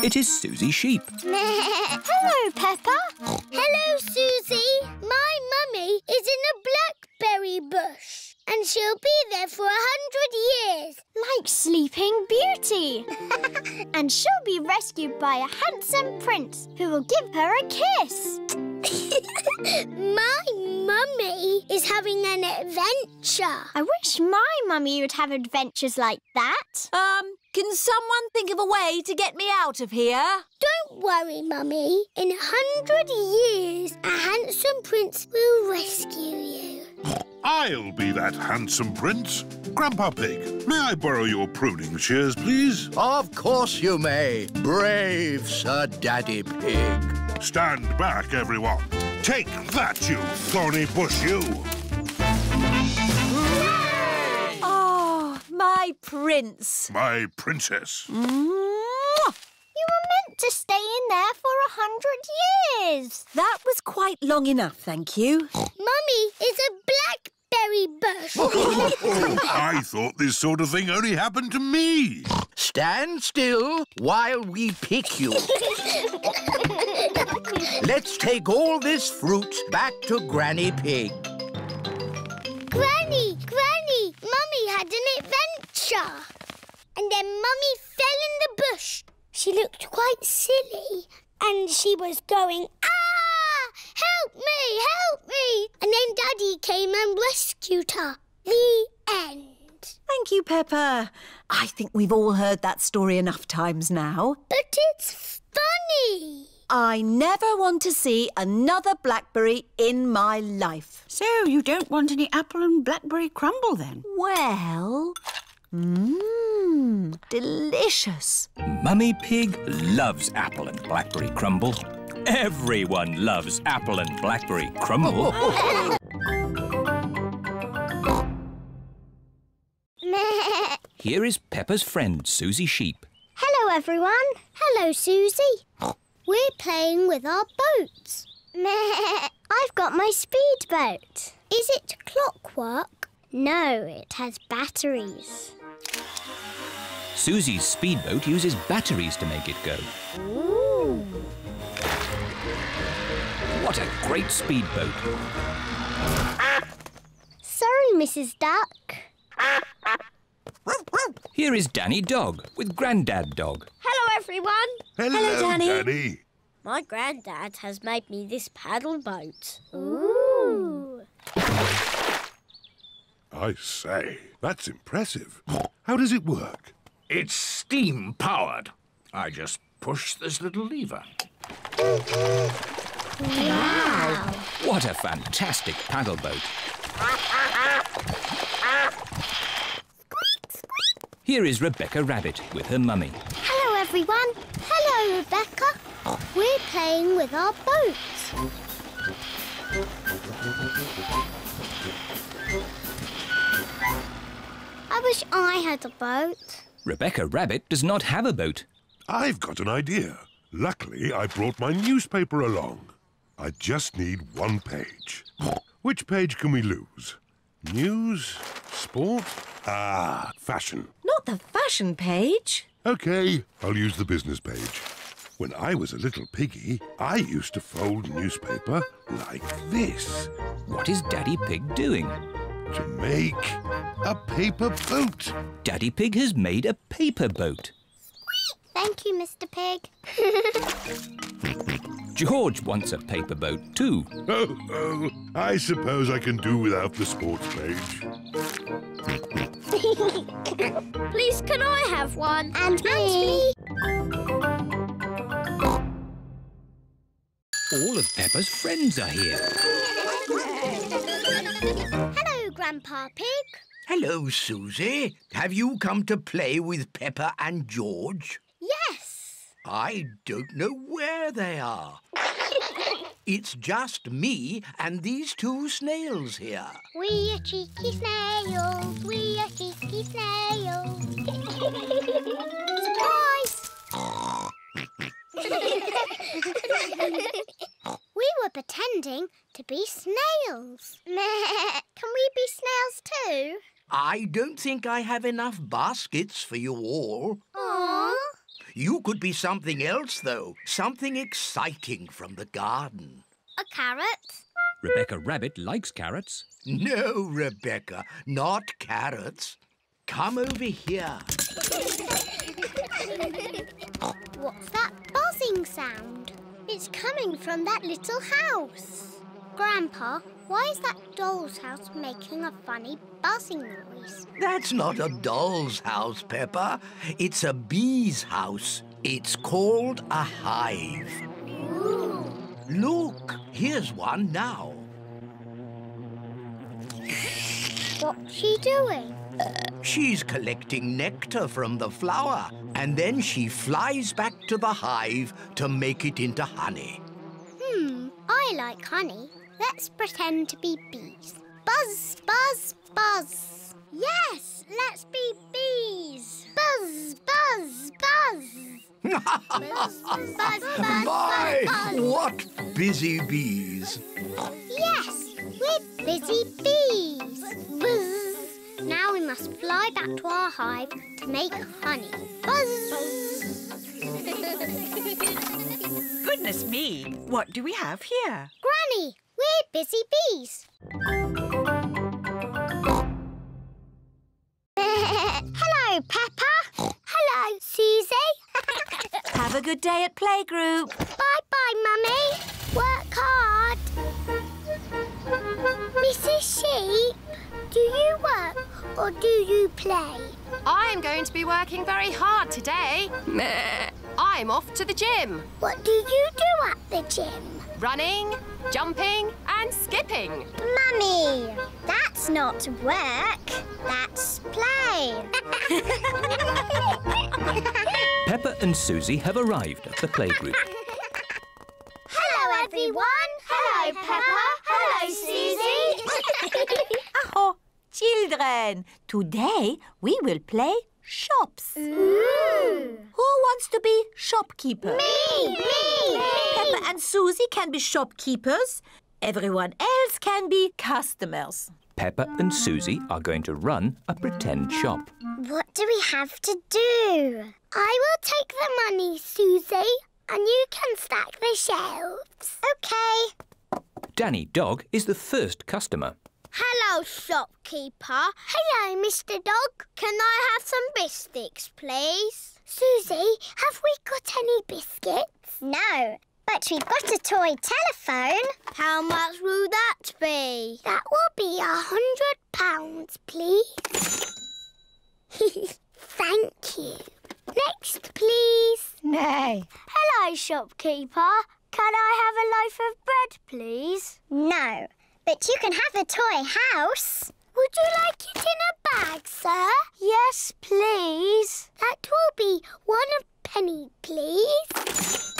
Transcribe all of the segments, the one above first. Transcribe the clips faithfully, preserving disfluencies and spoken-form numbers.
It is Susie Sheep. Hello, Peppa. Hello, Susie. My mummy is in a blackberry bush and she'll be there for a hundred years. Like Sleeping Beauty. And she'll be rescued by a handsome prince who will give her a kiss. My mummy is having an adventure. I wish my mummy would have adventures like that. Um... Can someone think of a way to get me out of here? Don't worry, Mummy. In a hundred years, a handsome prince will rescue you. I'll be that handsome prince. Grandpa Pig, may I borrow your pruning shears, please? Of course you may, brave Sir Daddy Pig. Stand back, everyone. Take that, you thorny bush, you. My prince. My princess. Mm-hmm. You were meant to stay in there for a hundred years. That was quite long enough, thank you. Mummy is a blackberry bush. I thought this sort of thing only happened to me. Stand still while we pick you. Let's take all this fruit back to Granny Pig. Granny, Granny, Mummy had an adventure. And then Mummy fell in the bush. She looked quite silly. And she was going, ah, help me, help me. And then Daddy came and rescued her. The end. Thank you, Peppa. I think we've all heard that story enough times now. But it's funny. I never want to see another blackberry in my life. So you don't want any apple and blackberry crumble then? Well, mmm, delicious. Mummy Pig loves apple and blackberry crumble. Everyone loves apple and blackberry crumble. Here is Peppa's friend, Susie Sheep. Hello, everyone. Hello, Susie. We're playing with our boats. I've got my speedboat. Is it clockwork? No, it has batteries. Susie's speedboat uses batteries to make it go. Ooh. What a great speedboat. Sorry, Missus Duck. Here is Danny Dog with Granddad Dog. Hello, everyone. Hello, Hello Danny. Danny. My granddad has made me this paddle boat. Ooh. I say, that's impressive. How does it work? It's steam-powered. I just push this little lever. Wow. What a fantastic paddle boat. Here is Rebecca Rabbit with her mummy. Hello, everyone. Hello, Rebecca. We're playing with our boats. I wish I had a boat. Rebecca Rabbit does not have a boat. I've got an idea. Luckily, I brought my newspaper along. I just need one page. Which page can we lose? News, sport... Ah, fashion. Not the fashion page. OK, I'll use the business page. When I was a little piggy, I used to fold newspaper like this. What is Daddy Pig doing? To make a paper boat. Daddy Pig has made a paper boat. Squeak! Thank you, Mister Pig. George wants a paper boat too. Oh, oh, I suppose I can do without the sports page. Please, can I have one? And me. All of Peppa's friends are here. Hello, Grandpa Pig. Hello, Susie. Have you come to play with Peppa and George? Yes. I don't know where they are. It's just me and these two snails here. We are cheeky snails, we are cheeky snails. Surprise! We were pretending to be snails. Can we be snails too? I don't think I have enough baskets for you all. Aww. You could be something else, though. Something exciting from the garden. A carrot? Rebecca Rabbit likes carrots. No, Rebecca, not carrots. Come over here. What's that buzzing sound? It's coming from that little house. Grandpa, why is that doll's house making a funny buzzing noise? That's not a doll's house, Peppa. It's a bee's house. It's called a hive. Ooh. Look, here's one now. What's she doing? She's collecting nectar from the flower, and then she flies back to the hive to make it into honey. Hmm, I like honey. Let's pretend to be bees. Buzz, buzz, buzz. Yes, let's be bees. Buzz, buzz, buzz. Buzz, buzz, buzz, buzz. My, buzz, buzz. What busy bees. Yes, we're busy bees. Buzz. Now we must fly back to our hive to make honey. Buzz! Buzz. Goodness me! What do we have here? Granny, we're busy bees. Hello, Peppa. Hello, Susie. Have a good day at playgroup. Bye-bye, Mummy. Work hard. Missus Sheep, do you work or do you play? I'm going to be working very hard today. I'm off to the gym. What do you do at the gym? Running, jumping and skipping. Mummy, that's not work, that's play. Peppa and Susie have arrived at the playgroup. Hello, everyone. Hello, Peppa. Hello, Susie. Oh, children, today we will play shops. Ooh. Who wants to be shopkeeper? Me, me, me. Peppa and Susie can be shopkeepers. Everyone else can be customers. Peppa and Susie are going to run a pretend shop. What do we have to do? I will take the money, Susie. And you can stack the shelves. OK. Danny Dog is the first customer. Hello, shopkeeper. Hello, Mister Dog. Can I have some biscuits, please? Susie, have we got any biscuits? No, but we've got a toy telephone. How much will that be? That will be a hundred pounds, please. Thank you. Next, please. No. Hello, shopkeeper. Can I have a loaf of bread, please? No, but you can have a toy house. Would you like it in a bag, sir? Yes, please. That will be one penny, please.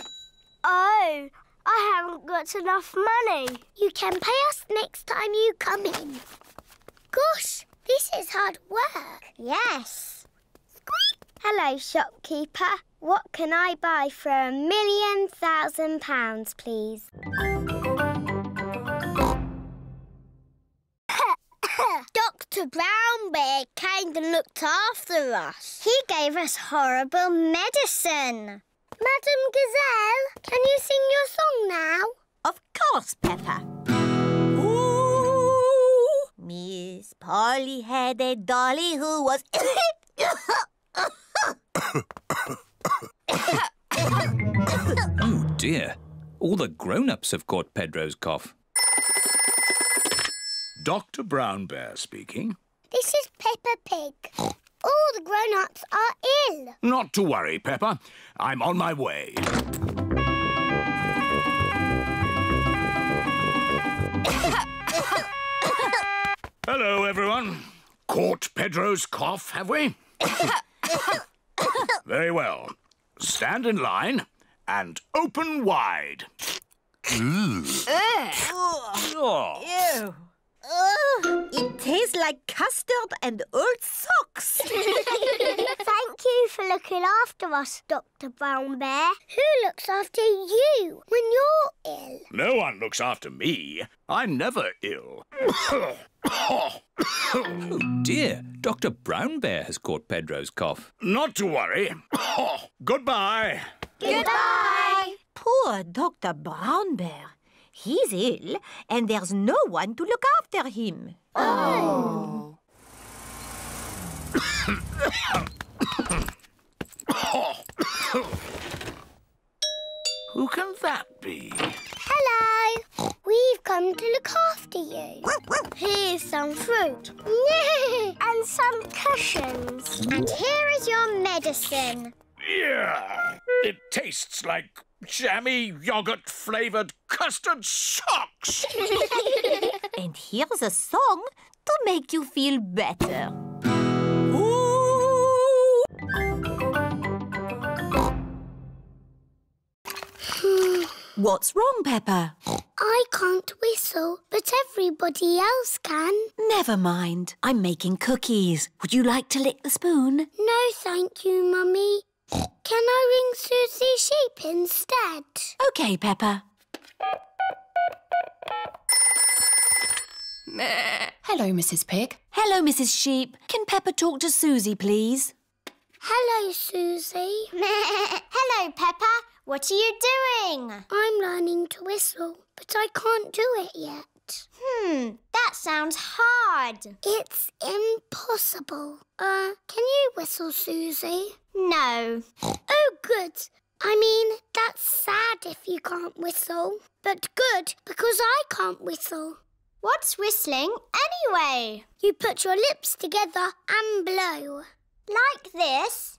Oh, I haven't got enough money. You can pay us next time you come in. Gosh, this is hard work. Yes. Squeak. Hello, shopkeeper. What can I buy for a million thousand pounds, please? Doctor Brown Bear came and looked after us. He gave us horrible medicine. Madame Gazelle, can you sing your song now? Of course, Peppa. Ooh, Miss Polly had a dolly who was... Oh dear, all the grown-ups have caught Pedro's cough. Doctor Brown Bear speaking. This is Peppa Pig. All the grown-ups are ill. Not to worry, Peppa. I'm on my way. Hello, everyone. Caught Pedro's cough, have we? Very well. Stand in line and open wide. Ew. Oh. Oh, it tastes like custard and old socks. Thank you for for looking after us, Doctor Brown Bear. Who looks after you when you're ill? No one looks after me. I'm never ill. Oh dear, Doctor Brown Bear has caught Pedro's cough. Not to worry. Goodbye. Goodbye. Poor Doctor Brown Bear. He's ill and there's no one to look after him. Oh. Who can that be? Hello. We've come to look after you. Here's some fruit. And some cushions. And here is your medicine. Yeah. It tastes like jammy, yoghurt-flavoured custard socks. And here's a song to make you feel better. What's wrong, Peppa? I can't whistle, but everybody else can. Never mind. I'm making cookies. Would you like to lick the spoon? No, thank you, Mummy. Can I ring Susie Sheep instead? OK, Peppa. Hello, Missus Pig. Hello, Missus Sheep. Can Peppa talk to Susie, please? Hello, Susie. Hello, Peppa. What are you doing? I'm learning to whistle, but I can't do it yet. Hmm, that sounds hard. It's impossible. Uh, can you whistle, Susie? No. Oh, good. I mean, that's sad if you can't whistle, but good because I can't whistle. What's whistling anyway? You put your lips together and blow. Like this.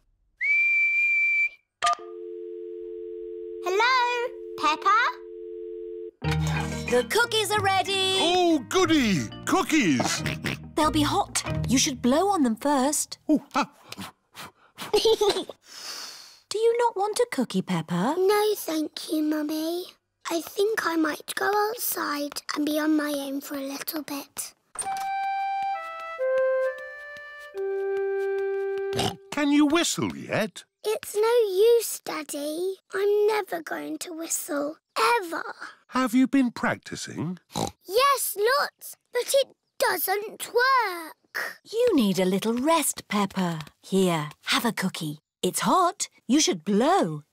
Hello, Peppa? The cookies are ready. Oh, goody, cookies. They'll be hot. You should blow on them first. Ooh, ah. Do you not want a cookie, Peppa? No, thank you, Mummy. I think I might go outside and be on my own for a little bit. Can you whistle yet? It's no use, Daddy. I'm never going to whistle, ever. Have you been practising? Yes, lots, but it doesn't work. You need a little rest, Peppa. Here, have a cookie. It's hot. You should blow.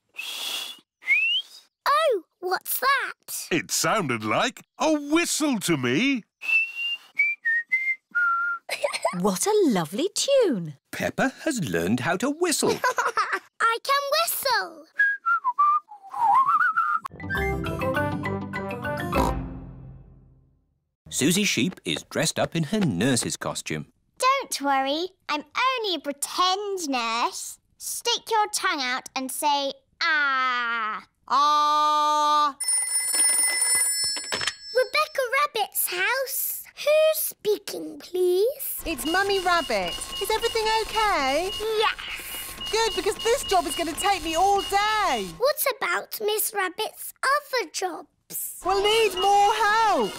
Oh, what's that? It sounded like a whistle to me. What a lovely tune. Peppa has learned how to whistle. I can whistle. Susie Sheep is dressed up in her nurse's costume. Don't worry, I'm only a pretend nurse. Stick your tongue out and say, ah, ah. Rebecca Rabbit's house. Who's speaking, please? It's Mummy Rabbit. Is everything OK? Yes. Good, because this job is going to take me all day. What about Miss Rabbit's other jobs? We'll need more help.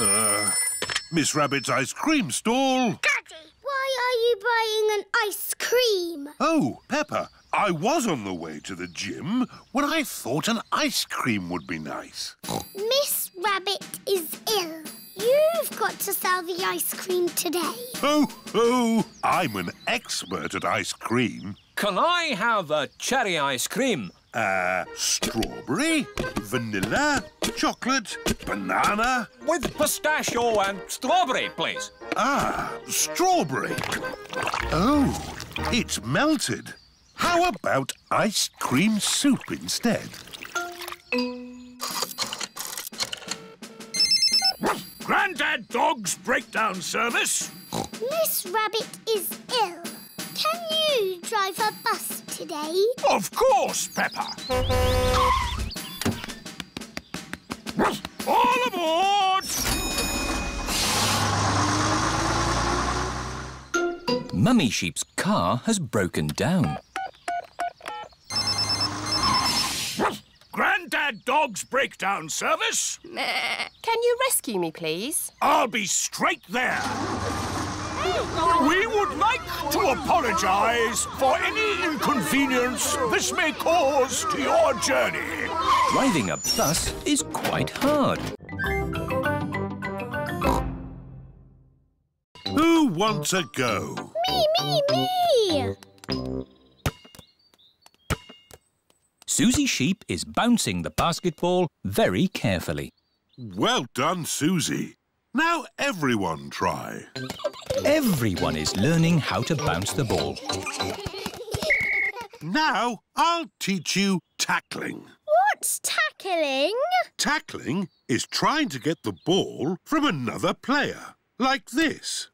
Uh, Miss Rabbit's ice cream stall. Daddy, why are you buying an ice cream? Oh, Peppa, I was on the way to the gym when I thought an ice cream would be nice. Miss Rabbit is ill. You've got to sell the ice cream today. Oh, oh, I'm an expert at ice cream. Can I have a cherry ice cream? Uh, strawberry, vanilla, chocolate, banana. With pistachio and strawberry, please. Ah, strawberry. Oh, it's melted. How about ice cream soup instead? Granddad Dog's breakdown service. Miss Rabbit is ill. Can you drive a bus today? Of course, Peppa. All aboard! Mummy Sheep's car has broken down. Granddad Dog's breakdown service. Can you rescue me, please? I'll be straight there. We would like to apologize for any inconvenience this may cause to your journey. Driving a bus is quite hard. Who wants a go? Me, me, me! Susie Sheep is bouncing the basketball very carefully. Well done, Susie. Now everyone try. Everyone is learning how to bounce the ball. Now I'll teach you tackling. What's tackling? Tackling is trying to get the ball from another player, like this.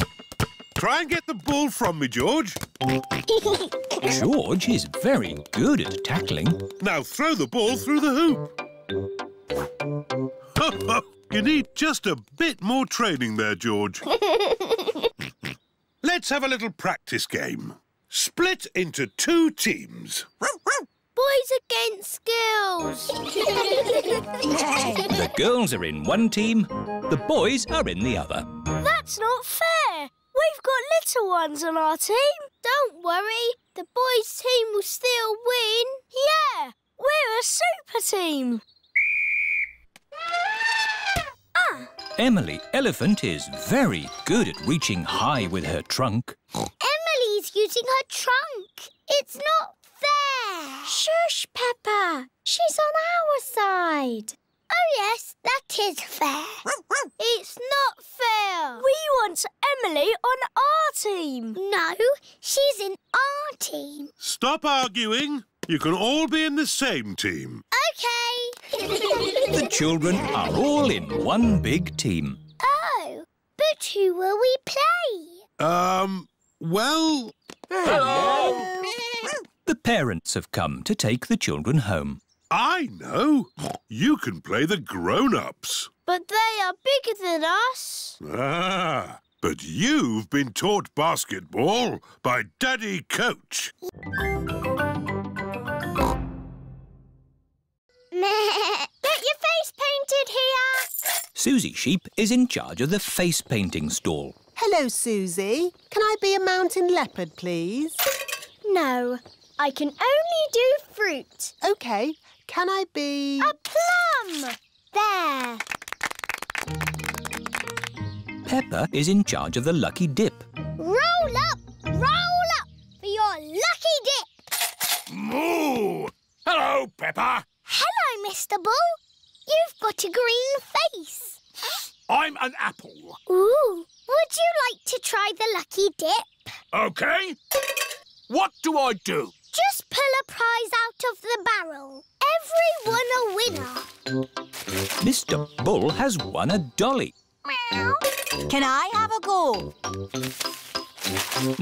Try and get the ball from me, George. George is very good at tackling. Now throw the ball through the hoop. Ho, ho. You need just a bit more training there, George. Let's have a little practice game. Split into two teams. Boys against girls. The girls are in one team, the boys are in the other. That's not fair. We've got little ones on our team. Don't worry, the boys' team will still win. Yeah, we're a super team. Ah. Emily Elephant is very good at reaching high with her trunk. Emily's using her trunk. It's not fair. Shush, Peppa. She's on our side. Oh, yes, that is fair. It's not fair. We want Emily on our team. No, she's in our team. Stop arguing. You can all be in the same team. OK. The children are all in one big team. Oh, but who will we play? Um, well... Hello. The parents have come to take the children home. I know. You can play the grown-ups. But they are bigger than us. Ah, but you've been taught basketball by Daddy Coach. Get your face painted here. Susie Sheep is in charge of the face painting stall. Hello, Susie. Can I be a mountain leopard, please? No, I can only do fruit. OK. Can I be... a plum! There. Peppa is in charge of the lucky dip. Roll up, roll up for your lucky dip. Moo! Hello, Peppa. Hello, Mister Bull. You've got a green face. I'm an apple. Ooh, would you like to try the lucky dip? OK. What do I do? Just pull a prize out of the barrel. Everyone a winner. Mister Bull has won a dolly. Meow. Can I have a go?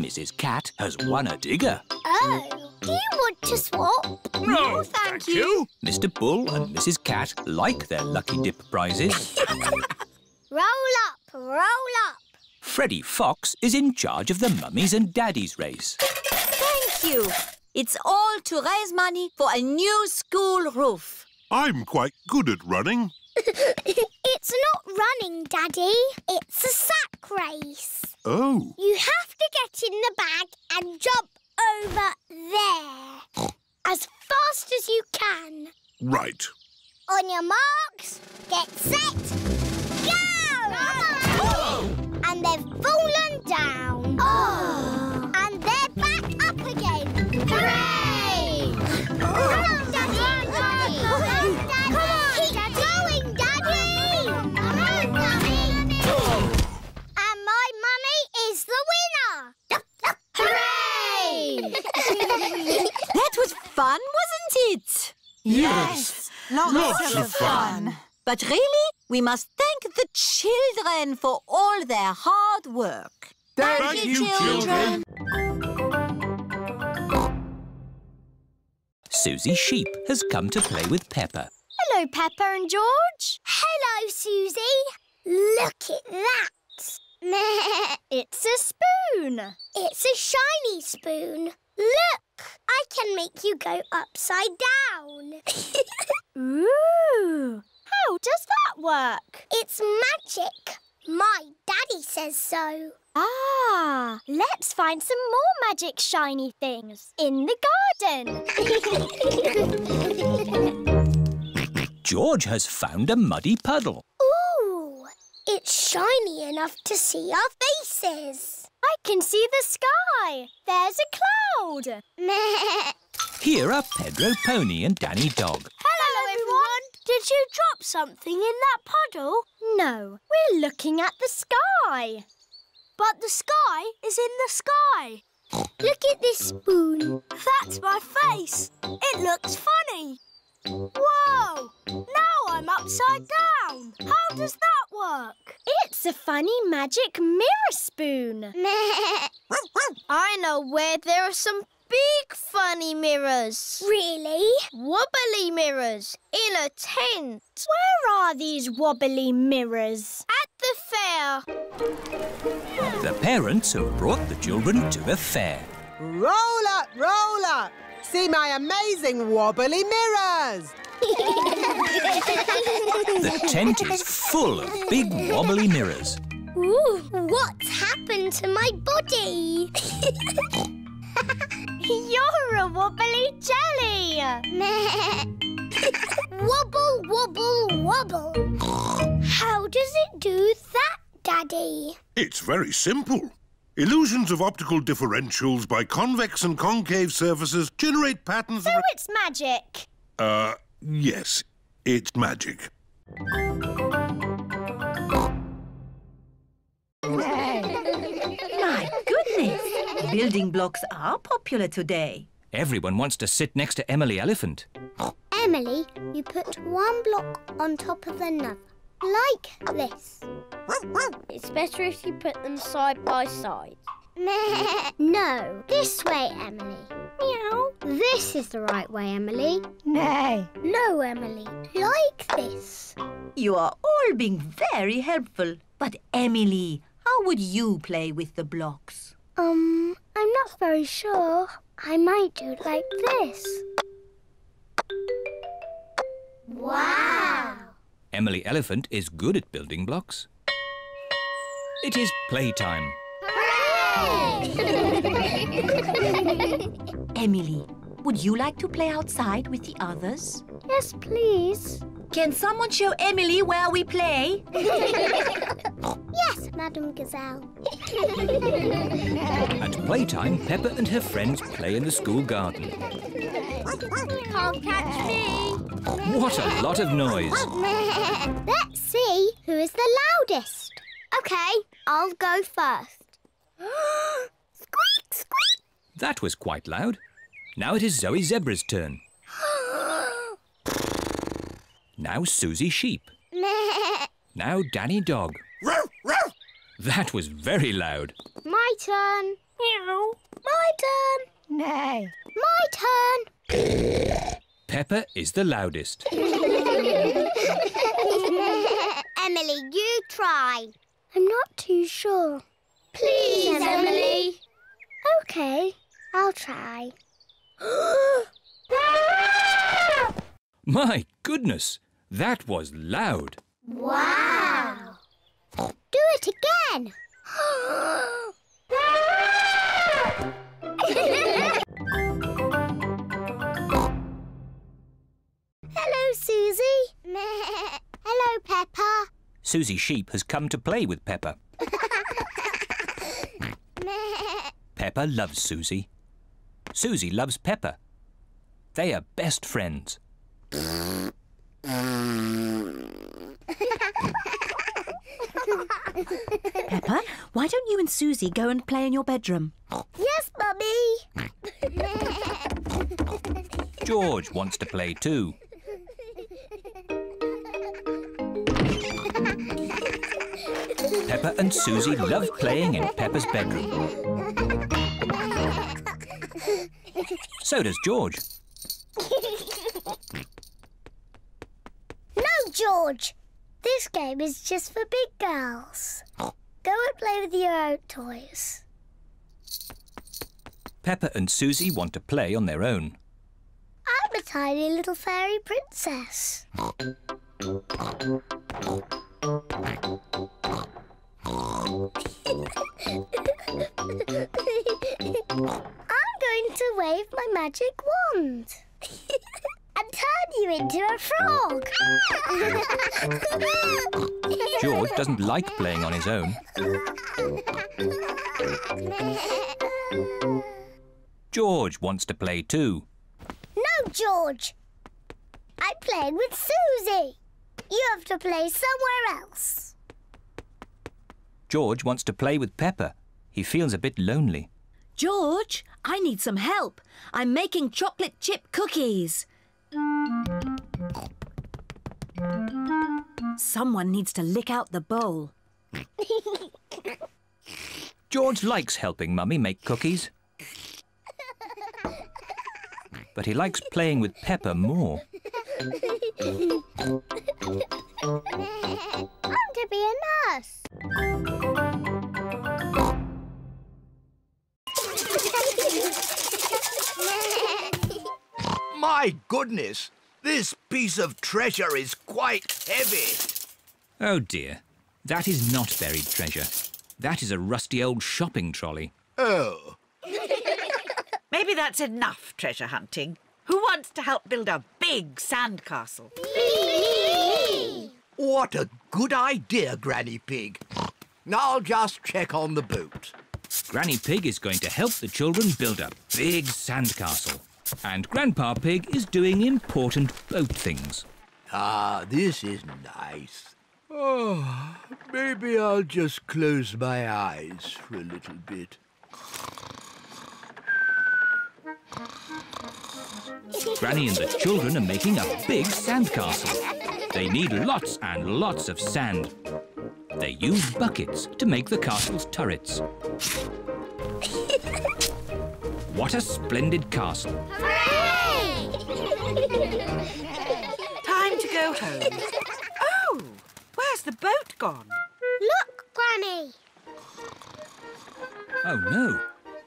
Missus Cat has won a digger. Oh, do you want to swap? No, no thank, thank you. you. Mister Bull and Missus Cat like their lucky dip prizes. Roll up, roll up. Freddy Fox is in charge of the mummies and daddies race. Thank you. It's all to raise money for a new school roof. I'm quite good at running. It's not running, Daddy. It's a sack race. Oh. You have to get in the bag and jump over there. As fast as you can. Right. On your marks, get set, go! Oh. And they've fallen down. Oh. And they're back up again. Hooray! Come on, Daddy! Come on, Daddy! Keep going, Daddy! Come on, Mummy! And my Mummy is the winner! Hooray! That was fun, wasn't it? Yes, yes. Lots, lots of fun. fun. But really, we must thank the children for all their hard work. Thank, thank you, children! children. Susie Sheep has come to play with Peppa. Hello, Peppa and George. Hello, Susie. Look at that. It's a spoon. It's a shiny spoon. Look, I can make you go upside down. Ooh, how does that work? It's magic. My daddy says so. Ah, let's find some more magic shiny things in the garden. George has found a muddy puddle. Ooh, it's shiny enough to see our faces. I can see the sky. There's a cloud. Here are Pedro Pony and Danny Dog. Hello, everyone. Did you drop something in that puddle? No, we're looking at the sky. But the sky is in the sky. Look at this spoon. That's my face. It looks funny. Whoa! Now I'm upside down. How does that work? It's a funny magic mirror spoon. I know where there are some big funny mirrors. Really? Wobbly mirrors in a tent. Where are these wobbly mirrors? At the fair. The parents have brought the children to the fair. Roll up, roll up. See my amazing wobbly mirrors! The tent is full of big wobbly mirrors. Ooh, what's happened to my body? You're a wobbly jelly! Wobble, wobble, wobble. How does it do that, Daddy? It's very simple. Illusions of optical differentials by convex and concave surfaces generate patterns... So it's magic? Uh, yes, it's magic. My goodness! Building blocks are popular today. Everyone wants to sit next to Emily Elephant. Emily, you put one block on top of another. Like this. It's better if you put them side by side. No, this way, Emily. Meow. This is the right way, Emily. Nay. No, Emily. Like this. You are all being very helpful. But, Emily, how would you play with the blocks? Um, I'm not very sure. I might do it like this. Wow! Emily Elephant is good at building blocks. It is playtime. Hooray! Emily, would you like to play outside with the others? Yes, please. Can someone show Emily where we play? Yes, Madame Gazelle. At playtime, Peppa and her friends play in the school garden. Can't catch me. What a lot of noise. Let's see who is the loudest. OK, I'll go first. Squeak, squeak. That was quite loud. Now it is Zoe Zebra's turn. Now Susie Sheep. Now Danny Dog. That was very loud. My turn. Meow. My turn. No. My turn. Peppa is the loudest. Emily, you try. I'm not too sure. Please, Emily. OK, I'll try. My goodness, that was loud. Wow. Do it again. Hello, Susie. Hello, Peppa. Susie Sheep has come to play with Peppa. Peppa loves Susie. Susie loves Peppa. They are best friends. Peppa, why don't you and Susie go and play in your bedroom? Yes, Mummy. George wants to play too. Peppa and Susie love playing in Peppa's bedroom. So does George. No, George. This game is just for big girls. Go and play with your own toys. Peppa and Susie want to play on their own. I'm a tiny little fairy princess. with my magic wand. And turn you into a frog. George doesn't like playing on his own. George wants to play too. No, George. I'm playing with Susie. You have to play somewhere else. George wants to play with Peppa. He feels a bit lonely. George, I need some help. I'm making chocolate chip cookies. Someone needs to lick out the bowl. George likes helping Mummy make cookies. But he likes playing with Peppa more. I want to be a nurse. My goodness, this piece of treasure is quite heavy. Oh dear, that is not buried treasure. That is a rusty old shopping trolley. Oh. Maybe that's enough treasure hunting. Who wants to help build a big sandcastle? Me! What a good idea, Granny Pig. I'll just check on the boot. Granny Pig is going to help the children build a big sandcastle. And Grandpa Pig is doing important boat things. Ah, this is nice. Oh, maybe I'll just close my eyes for a little bit. Granny and the children are making a big sandcastle. They need lots and lots of sand. They use buckets to make the castle's turrets. What a splendid castle! Hooray! Time to go home. Oh, where's the boat gone? Look, Granny! Oh no!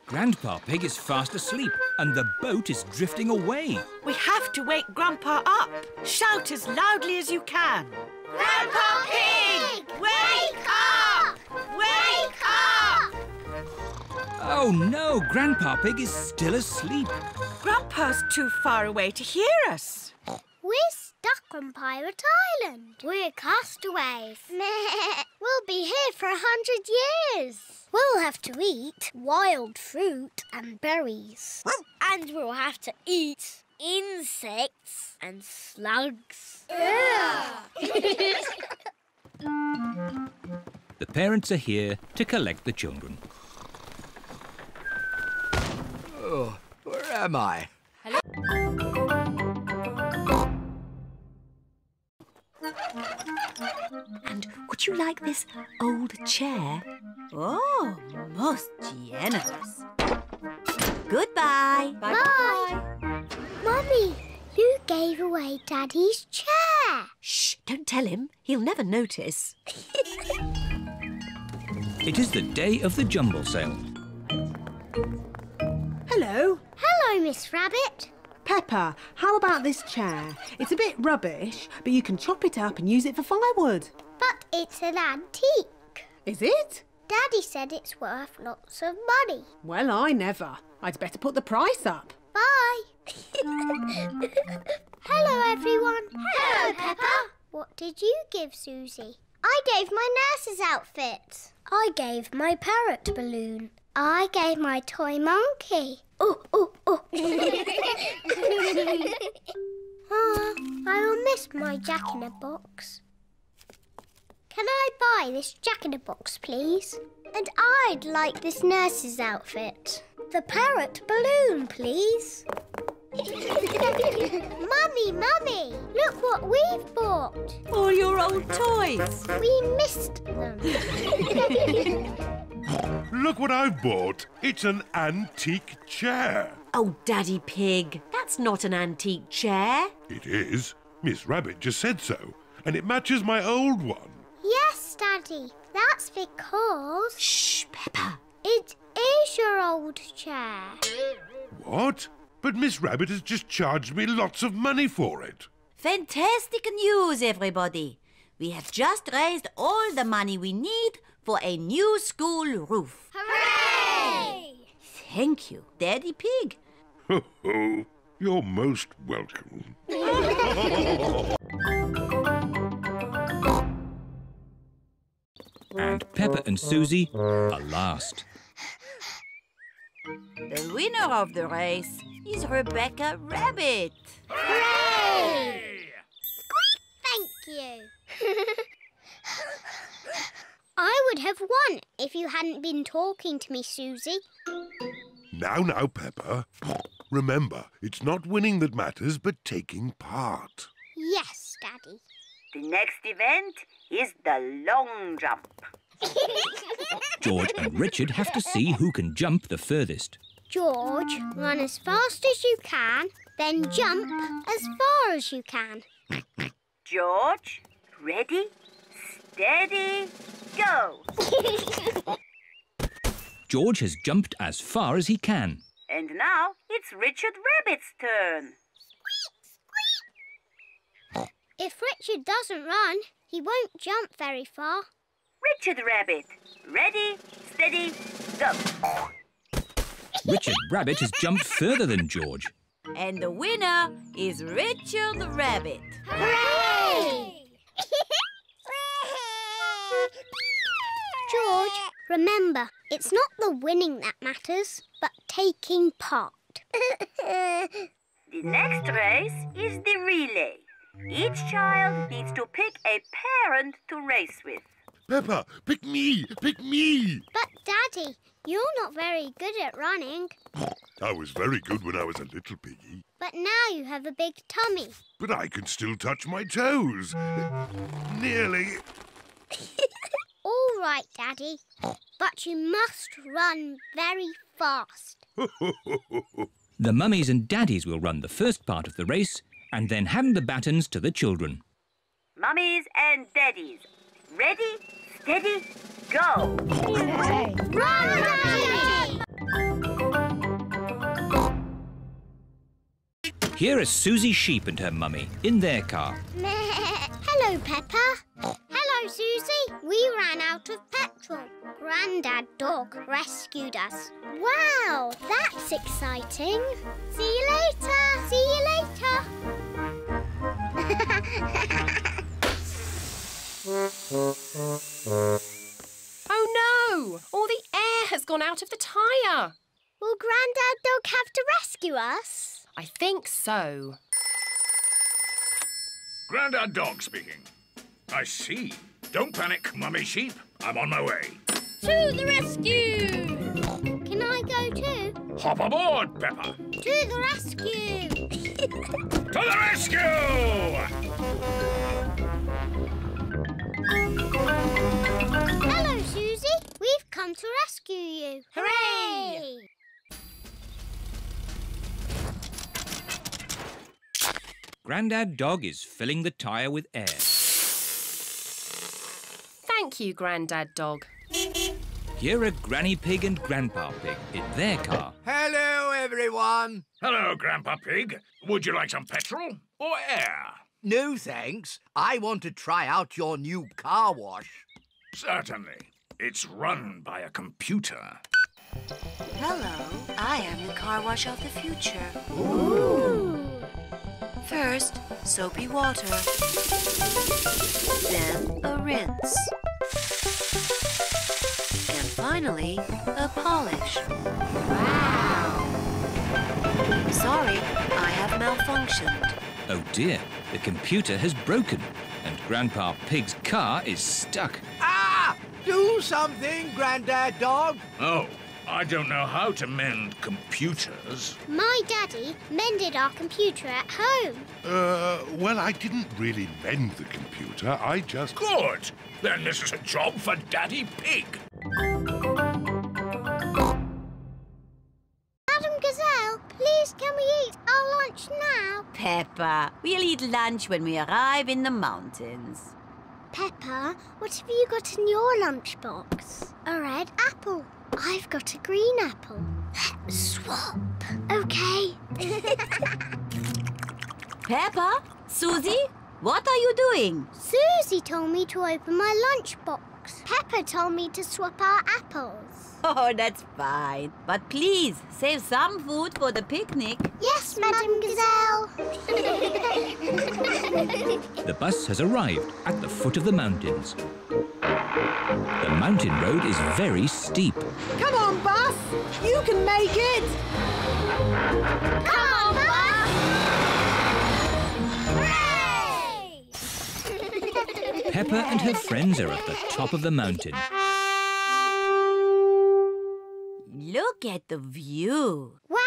Grandpa Pig is fast asleep and the boat is drifting away. We have to wake Grandpa up. Shout as loudly as you can. Grandpa Pig! Wake up! Wake up! Oh no, Grandpa Pig is still asleep. Grandpa's too far away to hear us. We're stuck on Pirate Island. We're castaways. We'll be here for a hundred years. We'll have to eat wild fruit and berries. And we'll have to eat insects and slugs. The parents are here to collect the children. Oh, where am I? Hello? And would you like this old chair? Oh, most generous. Goodbye. Bye. Bye. Mummy, you gave away Daddy's chair. Shh, don't tell him. He'll never notice. It is the day of the jumble sale. Hello. Hello, Miss Rabbit. Peppa, how about this chair? It's a bit rubbish, but you can chop it up and use it for firewood. But it's an antique. Is it? Daddy said it's worth lots of money. Well, I never. I'd better put the price up. Bye. Hello, everyone. Hello, Peppa. What did you give Susie? I gave my nurse's outfit. I gave my parrot balloon. I gave my toy monkey. Oh, oh, oh. Oh, I will miss my jack-in-a-box. Can I buy this jack-in-a-box, please? And I'd like this nurse's outfit. The parrot balloon, please. Mummy, Mummy, look what we've bought. All your old toys. We missed them. Look what I've bought. It's an antique chair. Oh, Daddy Pig, that's not an antique chair. It is. Miss Rabbit just said so, and it matches my old one. Yes, Daddy, that's because... Shh, Peppa. It is your old chair. What? But Miss Rabbit has just charged me lots of money for it. Fantastic news, everybody. We have just raised all the money we need for a new school roof. Hooray! Thank you, Daddy Pig. Ho, ho. You're most welcome. And Peppa and Susie are last. The winner of the race is Rebecca Rabbit. Hooray! Squeak, thank you. I would have won if you hadn't been talking to me, Susie. Now, now, Peppa. Remember, it's not winning that matters, but taking part. Yes, Daddy. The next event is the long jump. George and Richard have to see who can jump the furthest. George, run as fast as you can, then jump as far as you can. George, ready, steady, go! George has jumped as far as he can. And now it's Richard Rabbit's turn. Squeak, squeak! If Richard doesn't run, he won't jump very far. Richard Rabbit, ready, steady, go! Richard Rabbit has jumped further than George. And the winner is Richard Rabbit. Hooray! George, remember, it's not the winning that matters, but taking part. The next race is the relay. Each child needs to pick a parent to race with. Peppa, pick me, pick me! But, Daddy, you're not very good at running. I was very good when I was a little piggy. But now you have a big tummy. But I can still touch my toes. Nearly. All right, Daddy. But you must run very fast. The mummies and daddies will run the first part of the race and then hand the batons to the children. Mummies and daddies. Ready, steady, go! Run, Daddy! Here is Susie Sheep and her mummy in their car. Hello, Peppa. Hello, Susie. We ran out of petrol. Granddad Dog rescued us. Wow, that's exciting. See you later. See you later. Oh, no! All the air has gone out of the tyre. Will Granddad Dog have to rescue us? I think so. Granddad Dog speaking. I see. Don't panic, Mummy Sheep. I'm on my way. To the rescue! Can I go too? Hop aboard, Peppa. To the rescue! To the rescue! Hello, Susie. We've come to rescue you. Hooray! Grandad Dog is filling the tyre with air. Thank you, Grandad Dog. Here are Granny Pig and Grandpa Pig in their car. Hello, everyone. Hello, Grandpa Pig. Would you like some petrol or air? No, thanks. I want to try out your new car wash. Certainly. It's run by a computer. Hello. I am the car wash of the future. Ooh. First, soapy water. Then a rinse. And finally, a polish. Wow! Sorry, I have malfunctioned. Oh dear, the computer has broken and Grandpa Pig's car is stuck. Ah! Do something, Granddad Dog. Oh, I don't know how to mend computers. My daddy mended our computer at home. Uh, well, I didn't really mend the computer, I just... Good! Then this is a job for Daddy Pig. Madame Gazelle, please can we eat our lunch now? Peppa, we'll eat lunch when we arrive in the mountains. Peppa, what have you got in your lunchbox? A red apple. I've got a green apple. Let's swap. Okay. Peppa, Susie, what are you doing? Susie told me to open my lunchbox. Peppa told me to swap our apples. Oh, that's fine. But please, save some food for the picnic. Yes, Madame Gazelle. The bus has arrived at the foot of the mountains. The mountain road is very steep. Come on, bus. You can make it. Come on, bus. Hooray! Peppa and her friends are at the top of the mountain. Look at the view. Wow!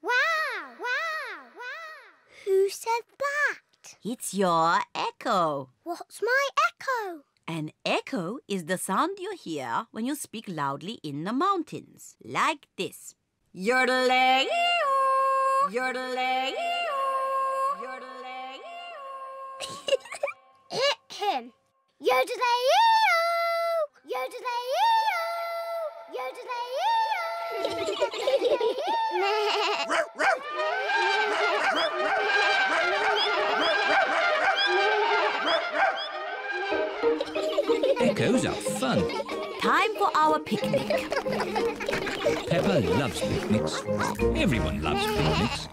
Wow! Wow! Wow! Who said that? It's your echo. What's my echo? An echo is the sound you hear when you speak loudly in the mountains, like this. Yodeling-ee-oo, yodeling-ee-oo, yodeling-ee-oo. Hit him. Yodeling-ee-oo, yodeling-ee-oo, yodeling-ee-oo. Echoes are fun. Time for our picnic. Peppa loves picnics. Everyone loves picnics.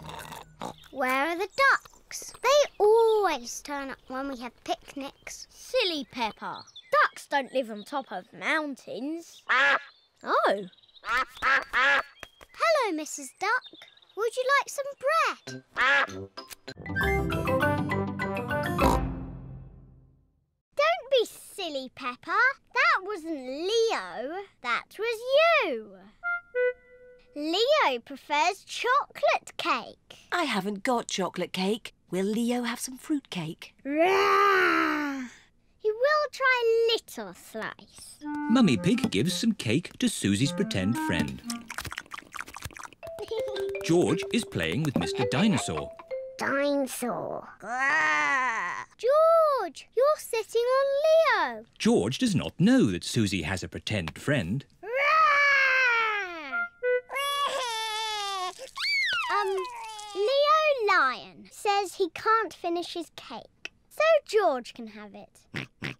Where are the ducks? They always turn up when we have picnics. Silly Peppa. Ducks don't live on top of mountains. Oh. Hello, Missus Duck. Would you like some bread? Don't be silly, Peppa. That wasn't Leo. That was you. Leo prefers chocolate cake. I haven't got chocolate cake. Will Leo have some fruit cake? Rawr! He will try a little slice. Mummy Pig gives some cake to Susie's pretend friend. George is playing with Mister Dinosaur. Dinosaur. George, you're sitting on Leo. George does not know that Susie has a pretend friend. um, Leo Lion says he can't finish his cake, so George can have it. Can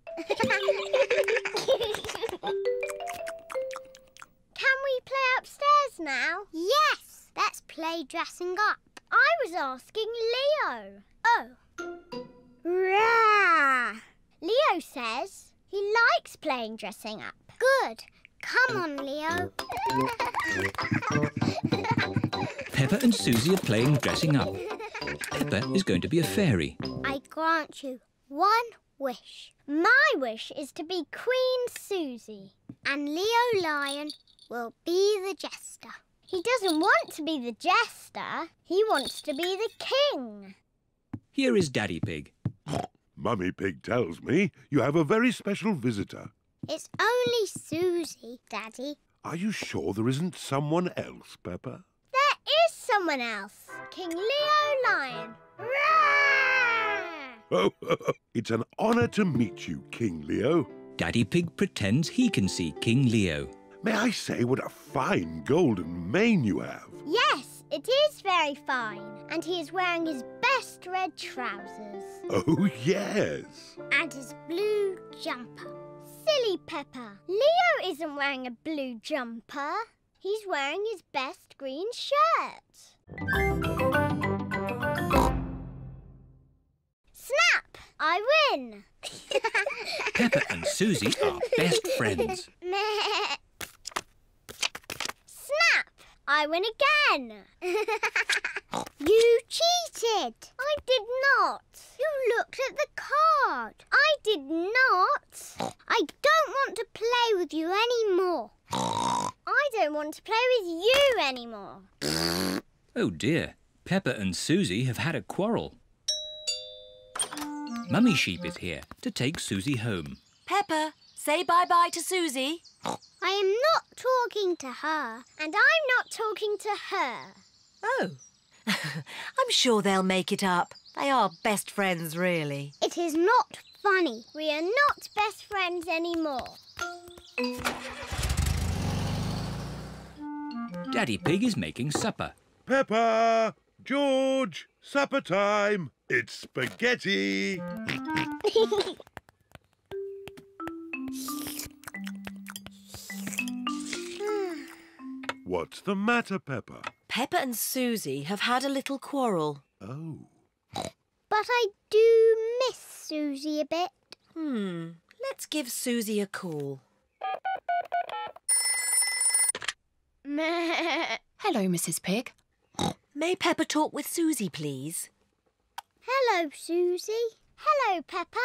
we play upstairs now? Yes, let's play dressing up. I was asking Leo. Oh. Rawr! Leo says he likes playing dressing up. Good. Come on, Leo. Peppa and Susie are playing dressing up. Peppa is going to be a fairy. I grant you one wish. My wish is to be Queen Susie. And Leo Lion will be the jester. He doesn't want to be the jester. He wants to be the king. Here is Daddy Pig. Mummy Pig tells me you have a very special visitor. It's only Susie, Daddy. Are you sure there isn't someone else, Peppa? There is someone else. King Leo Lion. Oh, it's an honour to meet you, King Leo. Daddy Pig pretends he can see King Leo. May I say what a fine golden mane you have? Yes, it is very fine. And he is wearing his best red trousers. Oh, yes. And his blue jumper. Silly Peppa, Leo isn't wearing a blue jumper. He's wearing his best green shirt. Snap! I win! Peppa and Susie are best friends. Snap! I win again! You cheated! I did not! You looked at the card! I did not! I don't want to play with you anymore! I don't want to play with you anymore! Oh dear! Peppa and Susie have had a quarrel. Mummy Sheep is here to take Susie home. Peppa, say bye-bye to Susie. I am not talking to her, and I'm not talking to her. Oh. I'm sure they'll make it up. They are best friends, really. It is not funny. We are not best friends anymore. Daddy Pig is making supper. Peppa! George! Supper time! It's spaghetti! What's the matter, Peppa? Peppa and Susie have had a little quarrel. Oh. But I do miss Susie a bit. Hmm. Let's give Susie a call. Hello, Missus Pig. May Peppa talk with Susie, please? Hello, Susie. Hello, Peppa.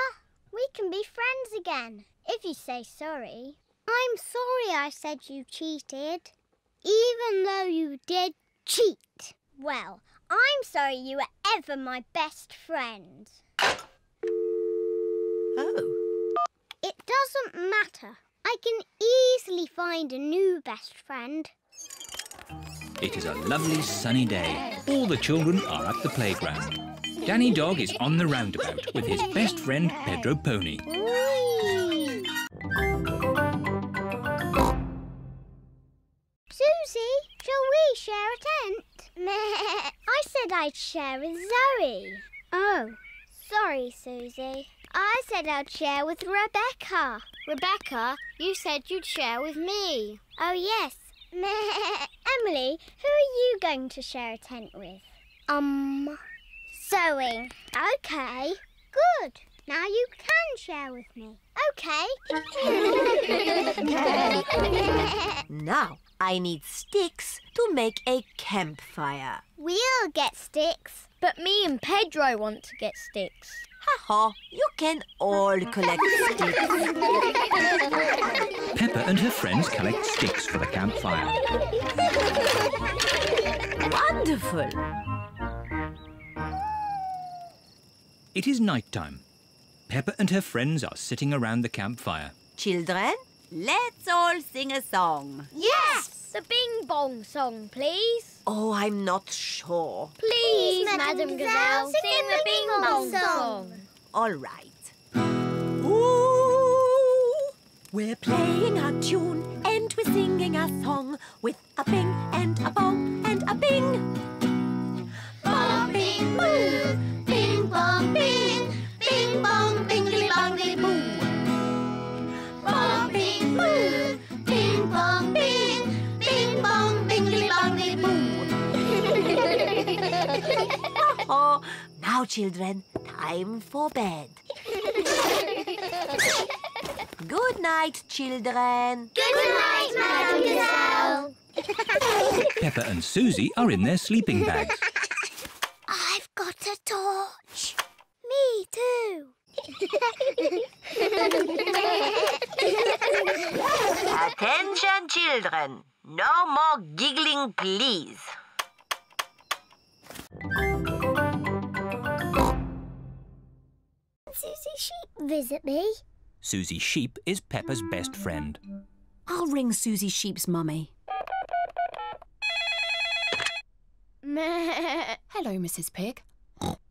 We can be friends again, if you say sorry. I'm sorry I said you cheated, even though you did cheat. Well, I'm sorry you were ever my best friend. Oh. It doesn't matter. I can easily find a new best friend. It is a lovely sunny day. All the children are at the playground. Danny Dog is on the roundabout with his best friend Pedro Pony. Whee! Susie, shall we share a tent? I said I'd share with Zoe. Oh, sorry, Susie. I said I'd share with Rebecca. Rebecca, you said you'd share with me. Oh, yes. Emily, who are you going to share a tent with? Um, Zoe. Okay, good. Now you can share with me. Okay. Now I need sticks to make a campfire. We'll get sticks. But me and Pedro want to get sticks. Ha-ha, you can all collect sticks. Peppa and her friends collect sticks for the campfire. Wonderful! It is night time. Peppa and her friends are sitting around the campfire. Children, let's all sing a song. Yes! The Bing Bong song, please. Oh, I'm not sure. Please, please Madame Gazelle, sing, sing the Bing Bong song. song. All right. Ooh, we're playing our tune and we're singing our song with a bing and a bong and a bing. Bong, bing, boo. Bing, bong, bing. Bing, bong, bingly, bongly, boo. Bong, bing, boo. Bing, bong, bing. Oh, now, children, time for bed. Good night, children. Good night, Madame Gazelle. Peppa and Susie are in their sleeping bags. I've got a torch. Me too. Attention, children. No more giggling, please. Susie Sheep visit me. Susie Sheep is Peppa's best friend. I'll ring Susie Sheep's mummy. Hello, Missus Pig.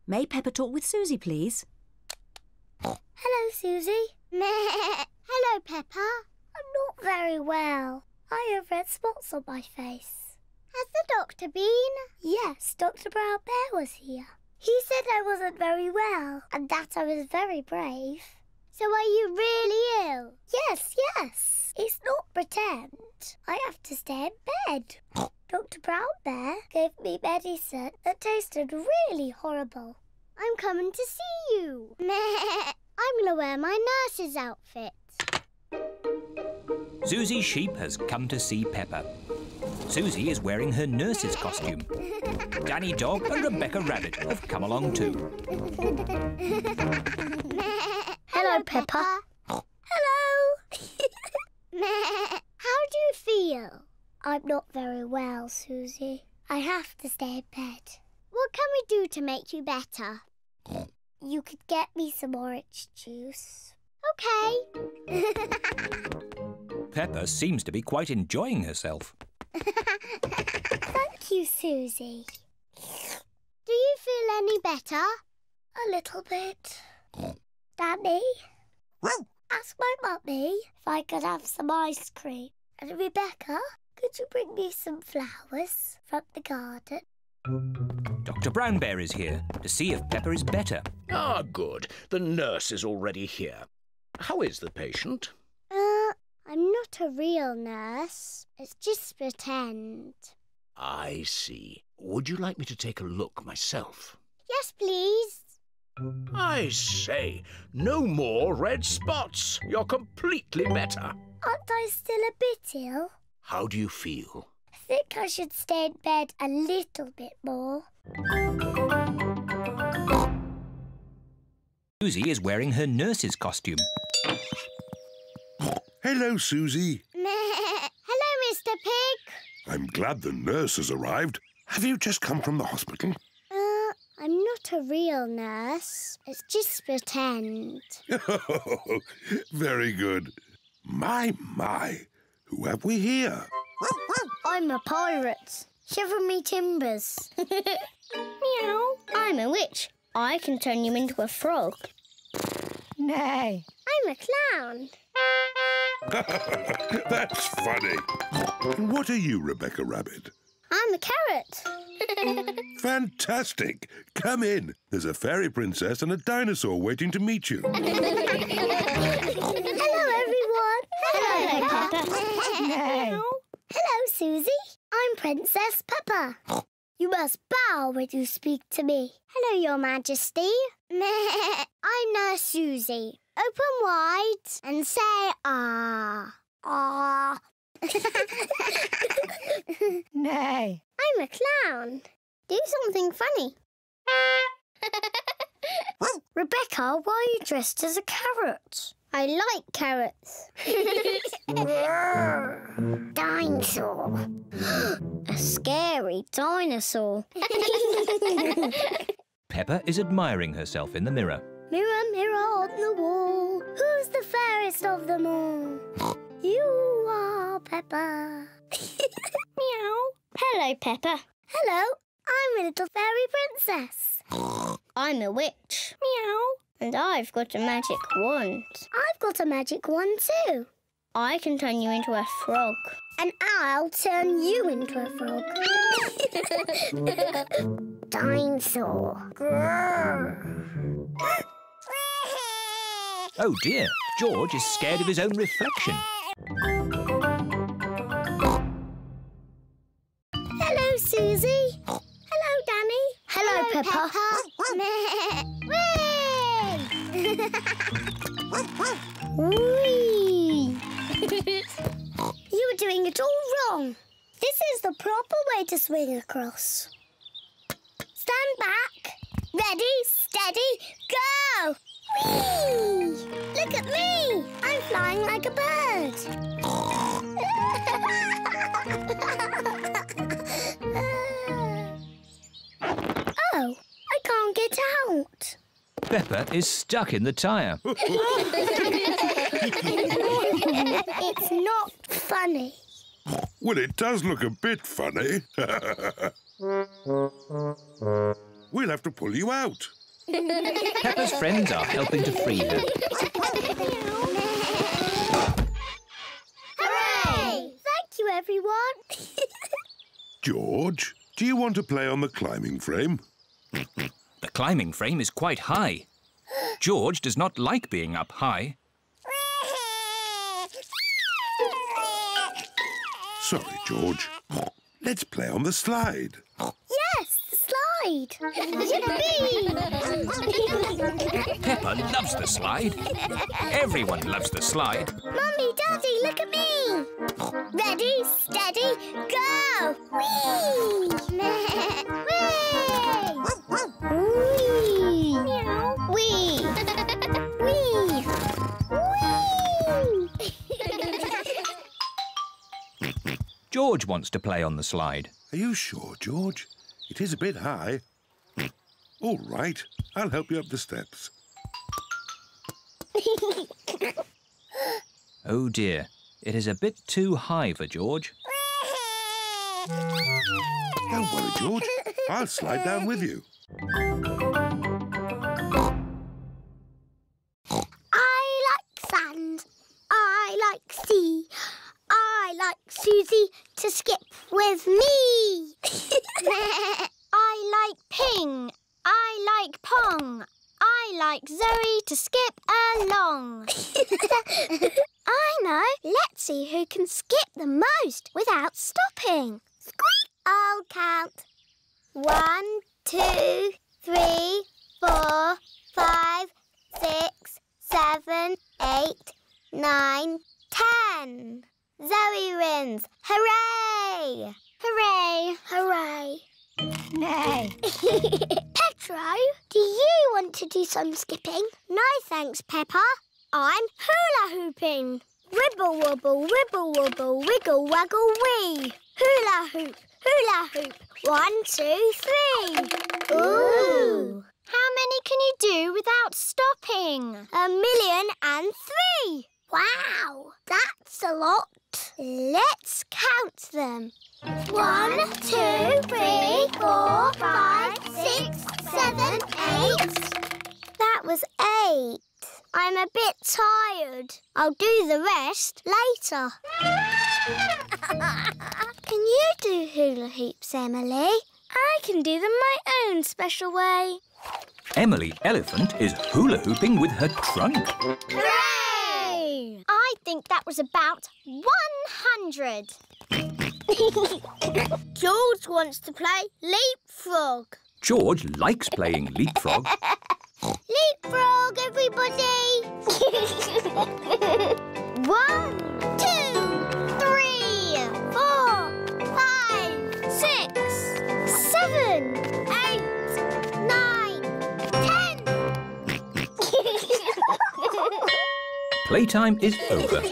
May Peppa talk with Susie, please? Hello, Susie. Hello, Peppa. I'm not very well. I have red spots on my face. Has the doctor been? Yes, Doctor Brown Bear was here. He said I wasn't very well and that I was very brave. So are you really ill? Yes, yes. It's not pretend. I have to stay in bed. Doctor Brown Bear gave me medicine that tasted really horrible. I'm coming to see you. I'm going to wear my nurse's outfit. Susie Sheep has come to see Peppa. Susie is wearing her nurse's costume. Danny Dog and Rebecca Rabbit have come along too. Hello, Peppa. Hello. How do you feel? I'm not very well, Susie. I have to stay in bed. What can we do to make you better? You could get me some orange juice. Okay. Peppa seems to be quite enjoying herself. Thank you, Susie. Do you feel any better? A little bit. Danny, ask my mummy if I could have some ice cream. And Rebecca, could you bring me some flowers from the garden? Doctor Brown Bear is here to see if Peppa is better. Ah, good. The nurse is already here. How is the patient? Uh, I'm not not a real nurse. It's just pretend. I see. Would you like me to take a look myself? Yes, please. I say, no more red spots. You're completely better. Aren't I still a bit ill? How do you feel? I think I should stay in bed a little bit more. Susie is wearing her nurse's costume. Hello, Susie. Hello, Mister Pig. I'm glad the nurse has arrived. Have you just come from the hospital? Uh, I'm not a real nurse. It's just pretend. Very good. My, my. Who have we here? I'm a pirate. Shiver me timbers. Meow. I'm a witch. I can turn you into a frog. Nay. I'm a clown. That's funny. And what are you, Rebecca Rabbit? I'm a carrot. Fantastic. Come in. There's a fairy princess and a dinosaur waiting to meet you. Hello, Peppa. No. Hello, Susie. I'm Princess Peppa. You must bow when you speak to me. Hello, Your Majesty. I'm Nurse Susie. Open wide and say ah. Ah. Nay. I'm a clown. Do something funny. Rebecca, why are you dressed as a carrot? I like carrots. Dinosaur. A scary dinosaur. Peppa is admiring herself in the mirror. Mirror, mirror on the wall, who's the fairest of them all? You are, Peppa. Meow. Hello, Peppa. Hello. I'm a little fairy princess. I'm a witch. Meow. And I've got a magic wand. I've got a magic wand too. I can turn you into a frog. And I'll turn you into a frog. Dinosaur. Oh dear, George is scared of his own reflection. Hello, Susie. Hello, Danny. Hello, Hello Peppa. Peppa. Whee! You were doing it all wrong. This is the proper way to swing across. Stand back. Ready, steady, go! Whee! Look at me! I'm flying like a bird. Oh, I can't get out. Peppa is stuck in the tyre. It's not funny. Well, it does look a bit funny. We'll have to pull you out. Peppa's friends are helping to free her. Hooray! Thank you, everyone. George, do you want to play on the climbing frame? The climbing frame is quite high. George does not like being up high. Sorry, George. Let's play on the slide. Yes, the slide. Yippee! Peppa loves the slide. Everyone loves the slide. Mummy, Daddy, look at me. Ready, steady, go! Whee! Whee! Whee! Meow. Whee! Whee! Whee! George wants to play on the slide. Are you sure, George? It is a bit high. All right, I'll help you up the steps. Oh dear, it is a bit too high for George. Don't worry, George. I'll slide down with you. I like sand. I like sea. I like Susie to skip with me. I like ping. I like pong. I like Zoe to skip along. I know. Let's see who can skip the most without stopping. Squeak! I'll count. One, two, three, four, five, six, seven, eight, nine, ten. Zoe wins. Hooray! Hooray! Hooray! No. Pedro, do you want to do some skipping? No thanks, Peppa. I'm hula hooping. Ribble wobble, ribble wobble, wiggle waggle wee. Hula hoop, hula hoop. One, two, three. Ooh! How many can you do without stopping? A million and three. Wow, that's a lot. Let's count them. One, two, three, four, five, six, seven, eight. That was eight. I'm a bit tired. I'll do the rest later. Can you do hula hoops, Emily? I can do them my own special way. Emily Elephant is hula hooping with her trunk. Hooray! I think that was about one hundred. George wants to play leapfrog. George likes playing leapfrog. Leapfrog, everybody! One, two, three, four, five, six, seven, eight, nine, ten. Playtime is over.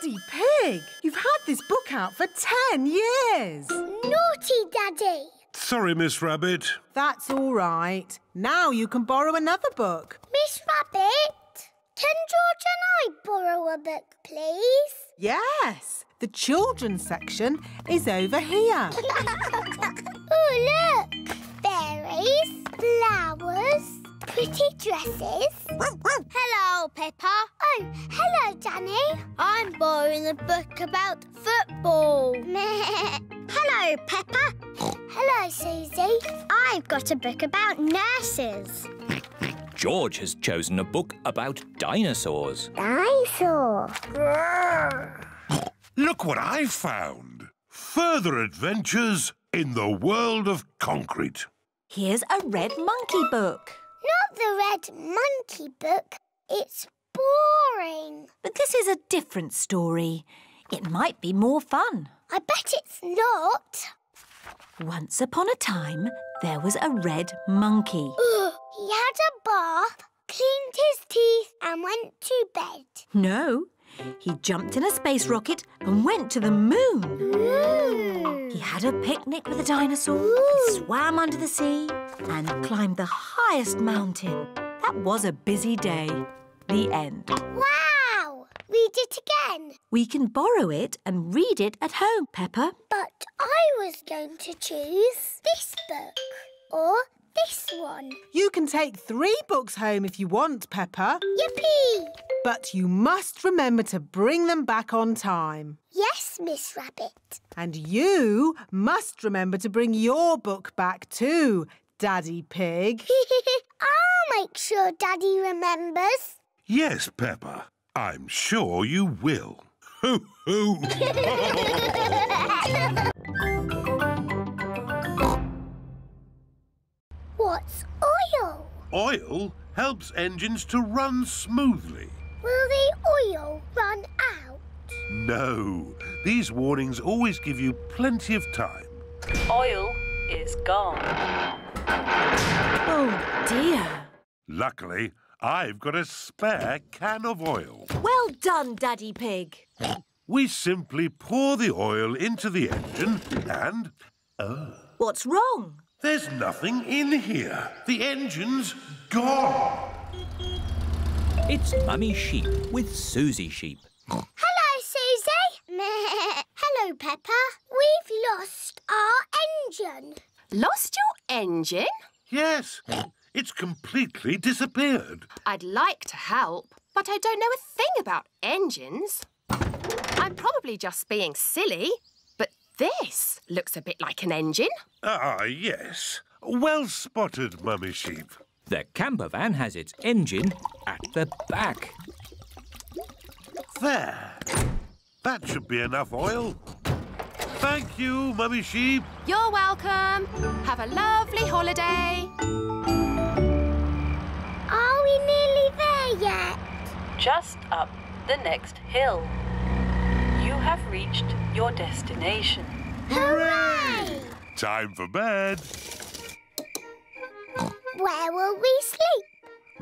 Daddy Pig, you've had this book out for ten years. Naughty, Daddy. Sorry, Miss Rabbit. That's all right. Now you can borrow another book. Miss Rabbit, can George and I borrow a book, please? Yes. The children's section is over here. Oh, look. Berries, flowers, pretty dresses. Hello, Peppa. Oh, hello, Danny. I'm borrowing a book about football. Hello, Peppa. Hello, Susie. I've got a book about nurses. George has chosen a book about dinosaurs. Dinosaur. Look what I found. Further adventures in the world of concrete. Here's a red monkey book. Not the red monkey book. It's boring. But this is a different story. It might be more fun. I bet it's not. Once upon a time, there was a red monkey. He had a bath, cleaned his teeth and went to bed. No. He jumped in a space rocket and went to the moon. Ooh. He had a picnic with a dinosaur, and swam under the sea and climbed the highest mountain. That was a busy day. The end. Wow! Read it again. We can borrow it and read it at home, Peppa. But I was going to choose this book or this one. You can take three books home if you want, Peppa. Yippee! But you must remember to bring them back on time. Yes, Miss Rabbit. And you must remember to bring your book back too, Daddy Pig. I'll make sure Daddy remembers. Yes, Peppa. I'm sure you will. Hoo hoo! What's oil? Oil helps engines to run smoothly. Will the oil run out? No. These warnings always give you plenty of time. Oil is gone. Oh, dear. Luckily, I've got a spare can of oil. Well done, Daddy Pig. We simply pour the oil into the engine and... Oh. What's wrong? There's nothing in here. The engine's gone. It's Mummy Sheep with Susie Sheep. Hello, Susie. Hello, Peppa. We've lost our engine. Lost your engine? Yes. It's completely disappeared. I'd like to help, but I don't know a thing about engines. I'm probably just being silly, but This looks a bit like an engine. Ah, yes. Well spotted, Mummy Sheep. The camper van has its engine at the back. There. That should be enough oil. Thank you, Mummy Sheep. You're welcome. Have a lovely holiday. Are we nearly there yet? Just up the next hill. You have reached your destination. Hooray! Time for bed. Where will we sleep?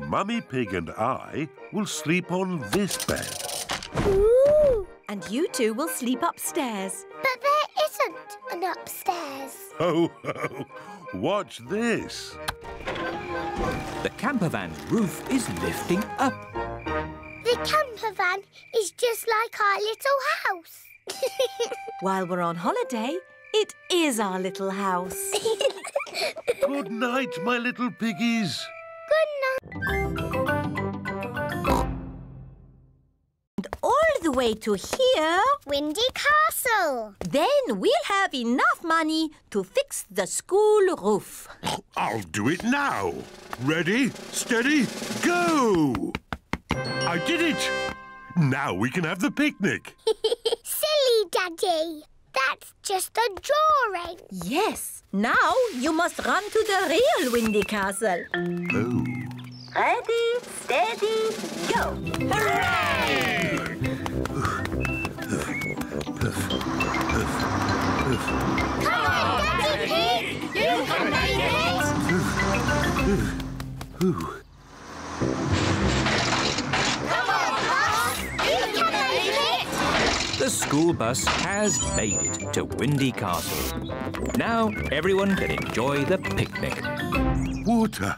Mummy Pig and I will sleep on this bed. Ooh! And you two will sleep upstairs. But there isn't an upstairs. Ho, ho! Watch this. The camper van's roof is lifting up. The camper van is just like our little house. While we're on holiday, it is our little house. Good night, my little piggies. Good night. And all the way to here... Windy Castle. Then we'll have enough money to fix the school roof. I'll do it now. Ready, steady, go! I did it! Now we can have the picnic. Silly, Daddy. That's just a drawing. Yes. Now you must run to the real Windy Castle. Oh. Ready, steady, go. Hooray! Come on, Daddy Pig. You can make it. The school bus has made it to Windy Castle. Now everyone can enjoy the picnic. Water!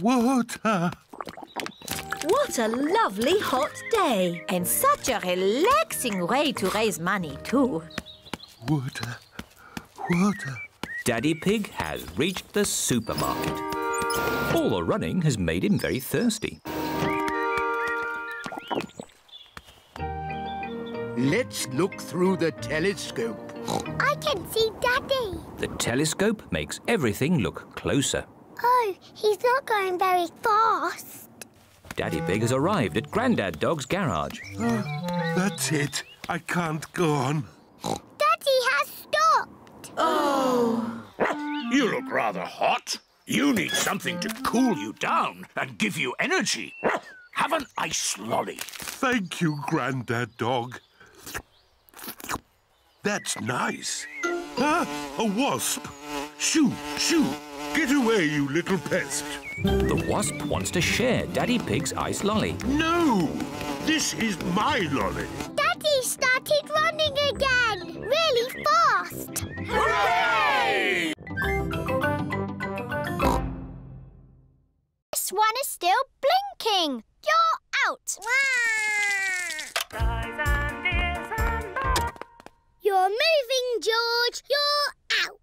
Water! What a lovely hot day. And such a relaxing way to raise money too. Water! Water! Daddy Pig has reached the supermarket. All the running has made him very thirsty. Let's look through the telescope. I can see Daddy. The telescope makes everything look closer. Oh, he's not going very fast. Daddy Pig has arrived at Granddad Dog's garage. Uh, that's it. I can't go on. Daddy has stopped. Oh. You look rather hot. You need something to cool you down and give you energy. Have an ice lolly. Thank you, Granddad Dog. That's nice. Ah, a wasp. Shoo, shoo. Get away, you little pest. The wasp wants to share Daddy Pig's ice lolly. No! This is my lolly. Daddy started running again. Really fast. Hooray! This one is still blinking. You're out. You're moving, George. You're out.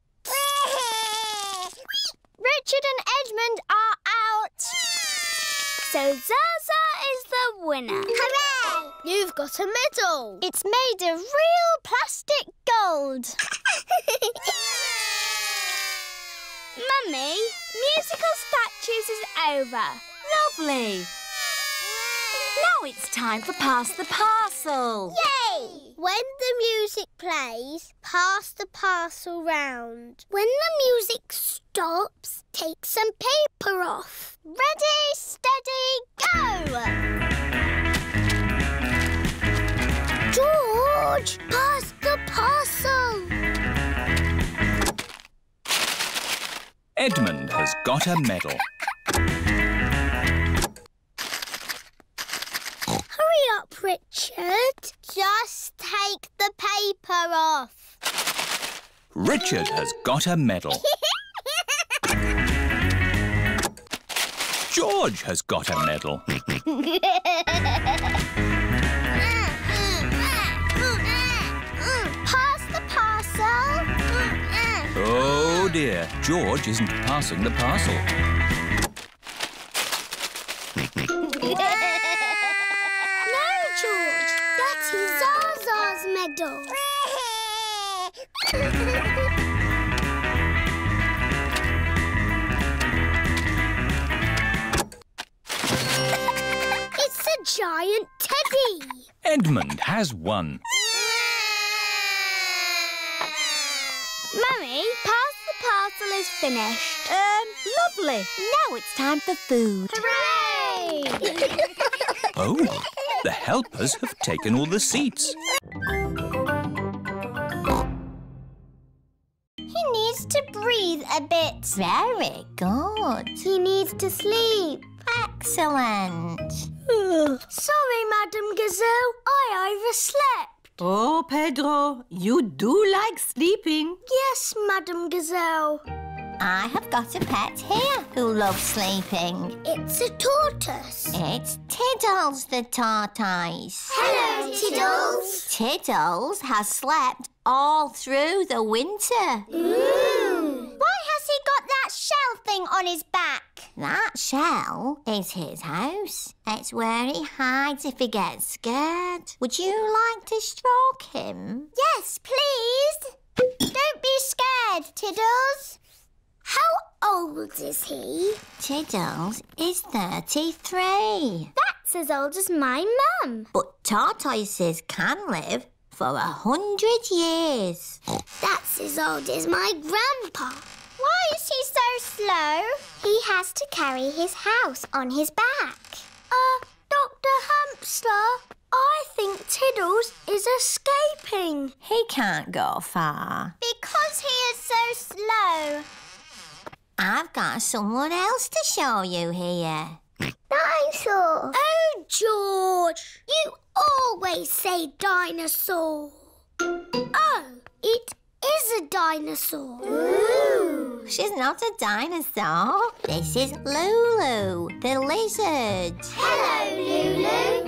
Richard and Edmund are out. So Zaza is the winner. Hooray! You've got a medal. It's made of real plastic gold. Mummy, musical statues is over. Lovely. Now it's time for Pass the Parcel. Yay! When the music plays, pass the parcel round. When the music stops, take some paper off. Ready, steady, go! George, pass the parcel. Edmund has got a medal. Hurry up, Richard. Just take the paper off. Richard has got a medal. George has got a medal. Pass the parcel. Oh dear, George isn't passing the parcel. George, that's Zaza's medal. giant teddy. Edmund has one. Mummy, pass the parcel is finished. Um, lovely. Now it's time for food. Hooray! Oh, the helpers have taken all the seats. He needs to breathe a bit. Very good. He needs to sleep. Excellent. Sorry, Madame Gazelle, I overslept. Oh, Pedro, you do like sleeping. Yes, Madame Gazelle. I have got a pet here who loves sleeping. It's a tortoise. It's Tiddles the tortoise. Hello, Tiddles. Tiddles has slept all through the winter. Ooh. Why has he got that shell thing on his back? That shell is his house. It's where he hides if he gets scared. Would you like to stroke him? Yes, please. Don't be scared, Tiddles. How old is he? Tiddles is thirty-three. That's as old as my mum. But tortoises can live for a hundred years. That's as old as my grandpa. Why is he so slow? He has to carry his house on his back. Uh, Doctor Hamster, I think Tiddles is escaping. He can't go far. Because he is so slow. I've got someone else to show you here. Dinosaur. Oh, George, you always say dinosaur. Oh, it is a dinosaur. Ooh. She's not a dinosaur. This is Lulu, the lizard. Hello, Lulu.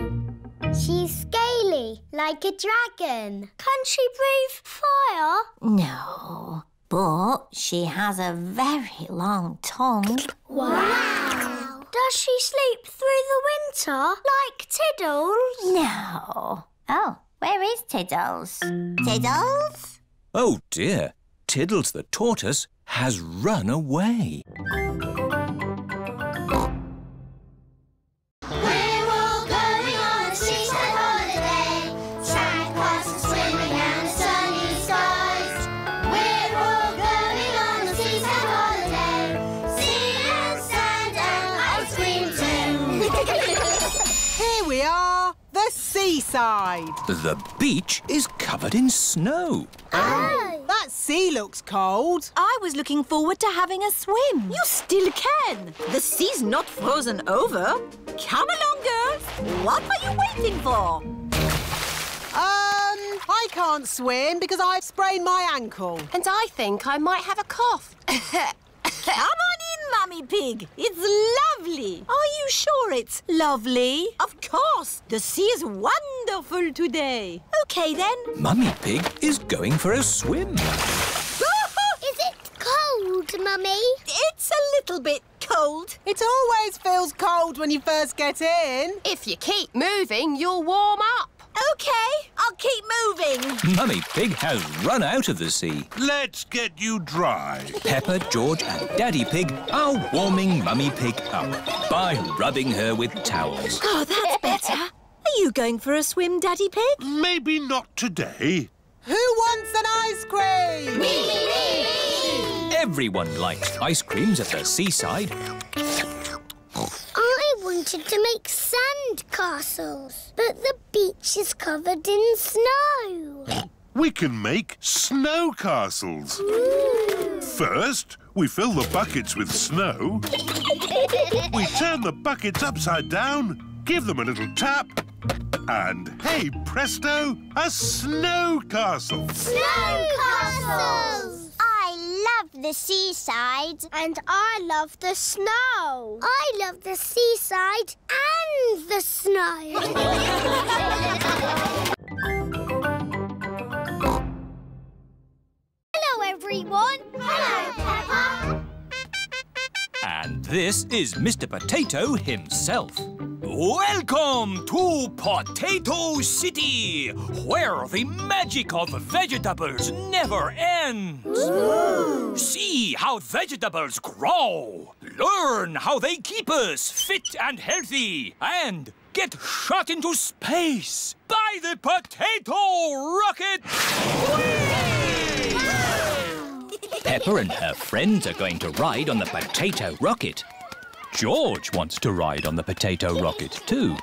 She's scaly, like a dragon. Can she breathe fire? No, but she has a very long tongue. Wow! Does she sleep through the winter, like Tiddles? No. Oh, where is Tiddles? Tiddles? Oh, dear. Tiddles the tortoise has run away. We're all going on a seaside holiday. Sandcastles and swimming and the sunny skies. We're all going on a seaside holiday. Sea and sand and ice cream too. Here we are, the seaside. The beach is covered in snow. Oh! That sea looks cold. I was looking forward to having a swim. You still can. The sea's not frozen over. Come along, girls. What are you waiting for? Um, I can't swim because I've sprained my ankle. And I think I might have a cough. Come on in, Mummy Pig. It's lovely. Are you sure it's lovely? Of course. The sea is wonderful today. OK, then. Mummy Pig is going for a swim. Is it cold, Mummy? It's a little bit cold. It always feels cold when you first get in. If you keep moving, you'll warm up. OK, I'll keep moving. Mummy Pig has run out of the sea. Let's get you dry. Peppa, George and Daddy Pig are warming Mummy Pig up by rubbing her with towels. Oh, that's better. Are you going for a swim, Daddy Pig? Maybe not today. Who wants an ice cream? Me, me, me! Everyone likes ice creams at the seaside. I wanted to make sand castles, but the beach is covered in snow. We can make snow castles. Ooh. First, we fill the buckets with snow. We turn the buckets upside down, give them a little tap, and hey presto, a snow castle. Snow castles! I love the seaside. And I love the snow. I love the seaside and the snow. Hello, everyone. Hello, Peppa. And this is Mister Potato himself. Welcome to Potato City, where the magic of vegetables never ends. Ooh. See how vegetables grow, learn how they keep us fit and healthy, and get shot into space by the potato rocket! Whee! Peppa and her friends are going to ride on the potato rocket. George wants to ride on the potato rocket too.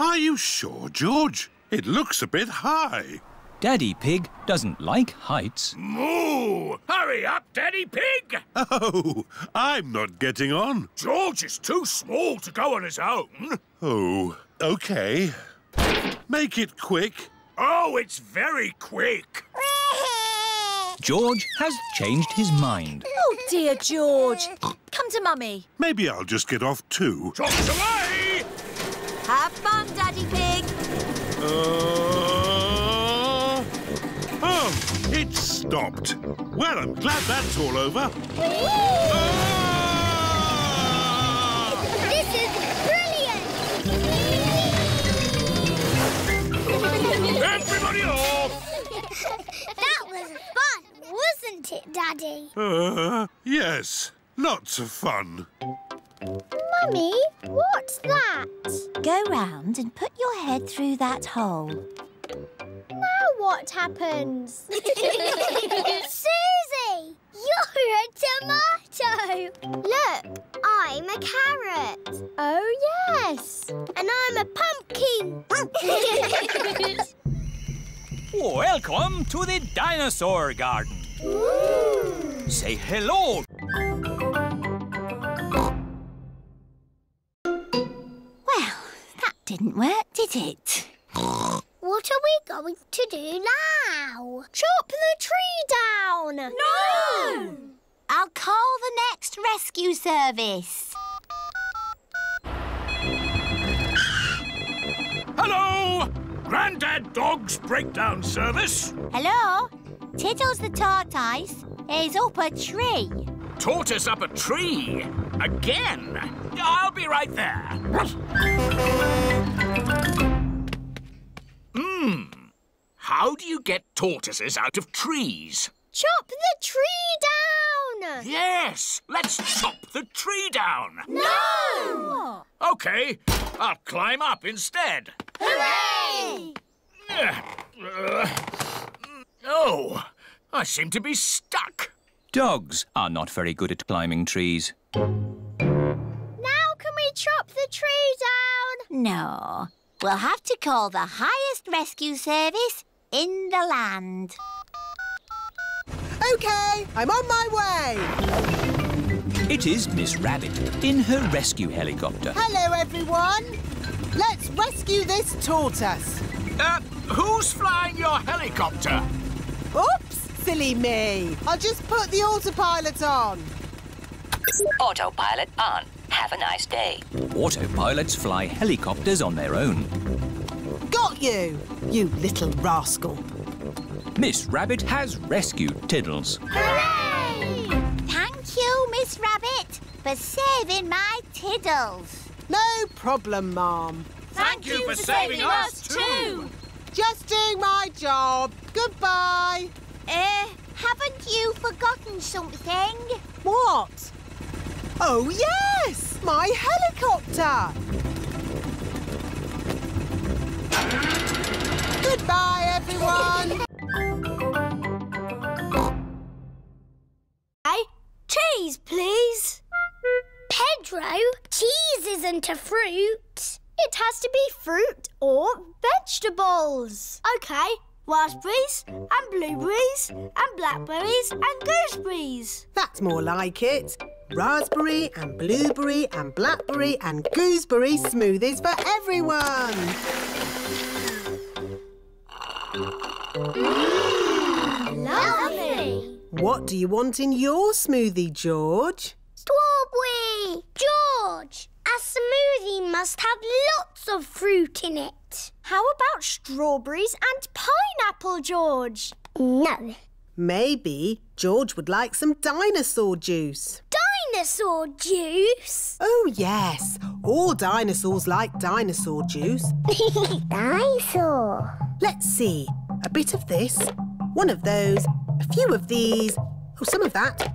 Are you sure, George? It looks a bit high. Daddy Pig doesn't like heights. Moo! Hurry up, Daddy Pig! Oh, I'm not getting on. George is too small to go on his own. Oh, OK. Make it quick. Oh, it's very quick. George has changed his mind. Oh, dear, George. Come to Mummy. Maybe I'll just get off too. Trot away! Have fun, Daddy Pig. Uh... Oh, it stopped. Well, I'm glad that's all over. Oh! This is brilliant! Everybody off! That was fun, wasn't it, Daddy? Uh, yes, lots of fun. Mummy, what's that? Go round and put your head through that hole. Now what happens? Susie, you're a tomato. Look, I'm a carrot. Oh, yes. And I'm a pumpkin. Welcome to the dinosaur garden. Ooh. Say hello. Well, that didn't work, did it? What are we going to do now? Chop the tree down! No! I'll call the next rescue service. Hello! Granddad Dog's breakdown service. Hello? Tiddles the tortoise is up a tree. Tortoise up a tree? Again? I'll be right there. Hmm. How do you get tortoises out of trees? Chop the tree down! Yes! Let's chop the tree down! No! OK, I'll climb up instead. Hooray! Oh, I seem to be stuck. Dogs are not very good at climbing trees. Now can we chop the tree down? No. We'll have to call the highest rescue service in the land. OK, I'm on my way. It is Miss Rabbit in her rescue helicopter. Hello, everyone. Let's rescue this tortoise. Uh, who's flying your helicopter? Oops, silly me. I'll just put the autopilot on. Autopilot on. Have a nice day. Autopilots fly helicopters on their own. Got you, you little rascal. Miss Rabbit has rescued Tiddles. Hooray! Thank you, Miss Rabbit, for saving my Tiddles. No problem, Ma'am. Thank, Thank you, you for, for saving, saving us, us too. Just doing my job. Goodbye. Eh, uh, haven't you forgotten something? What? Oh, yes! My helicopter! Goodbye, everyone! Hey, cheese, please. Pedro, cheese isn't a fruit. It has to be fruit or vegetables. OK, raspberries and blueberries and blackberries and gooseberries. That's more like it. Raspberry and blueberry and blackberry and gooseberry smoothies for everyone! Mm, lovely! What do you want in your smoothie, George? Strawberry! George, a smoothie must have lots of fruit in it. How about strawberries and pineapple, George? No. Maybe George would like some dinosaur juice. Dinosaur juice? Oh, yes. All dinosaurs like dinosaur juice. Dinosaur. Let's see. A bit of this, one of those, a few of these, oh, some of that.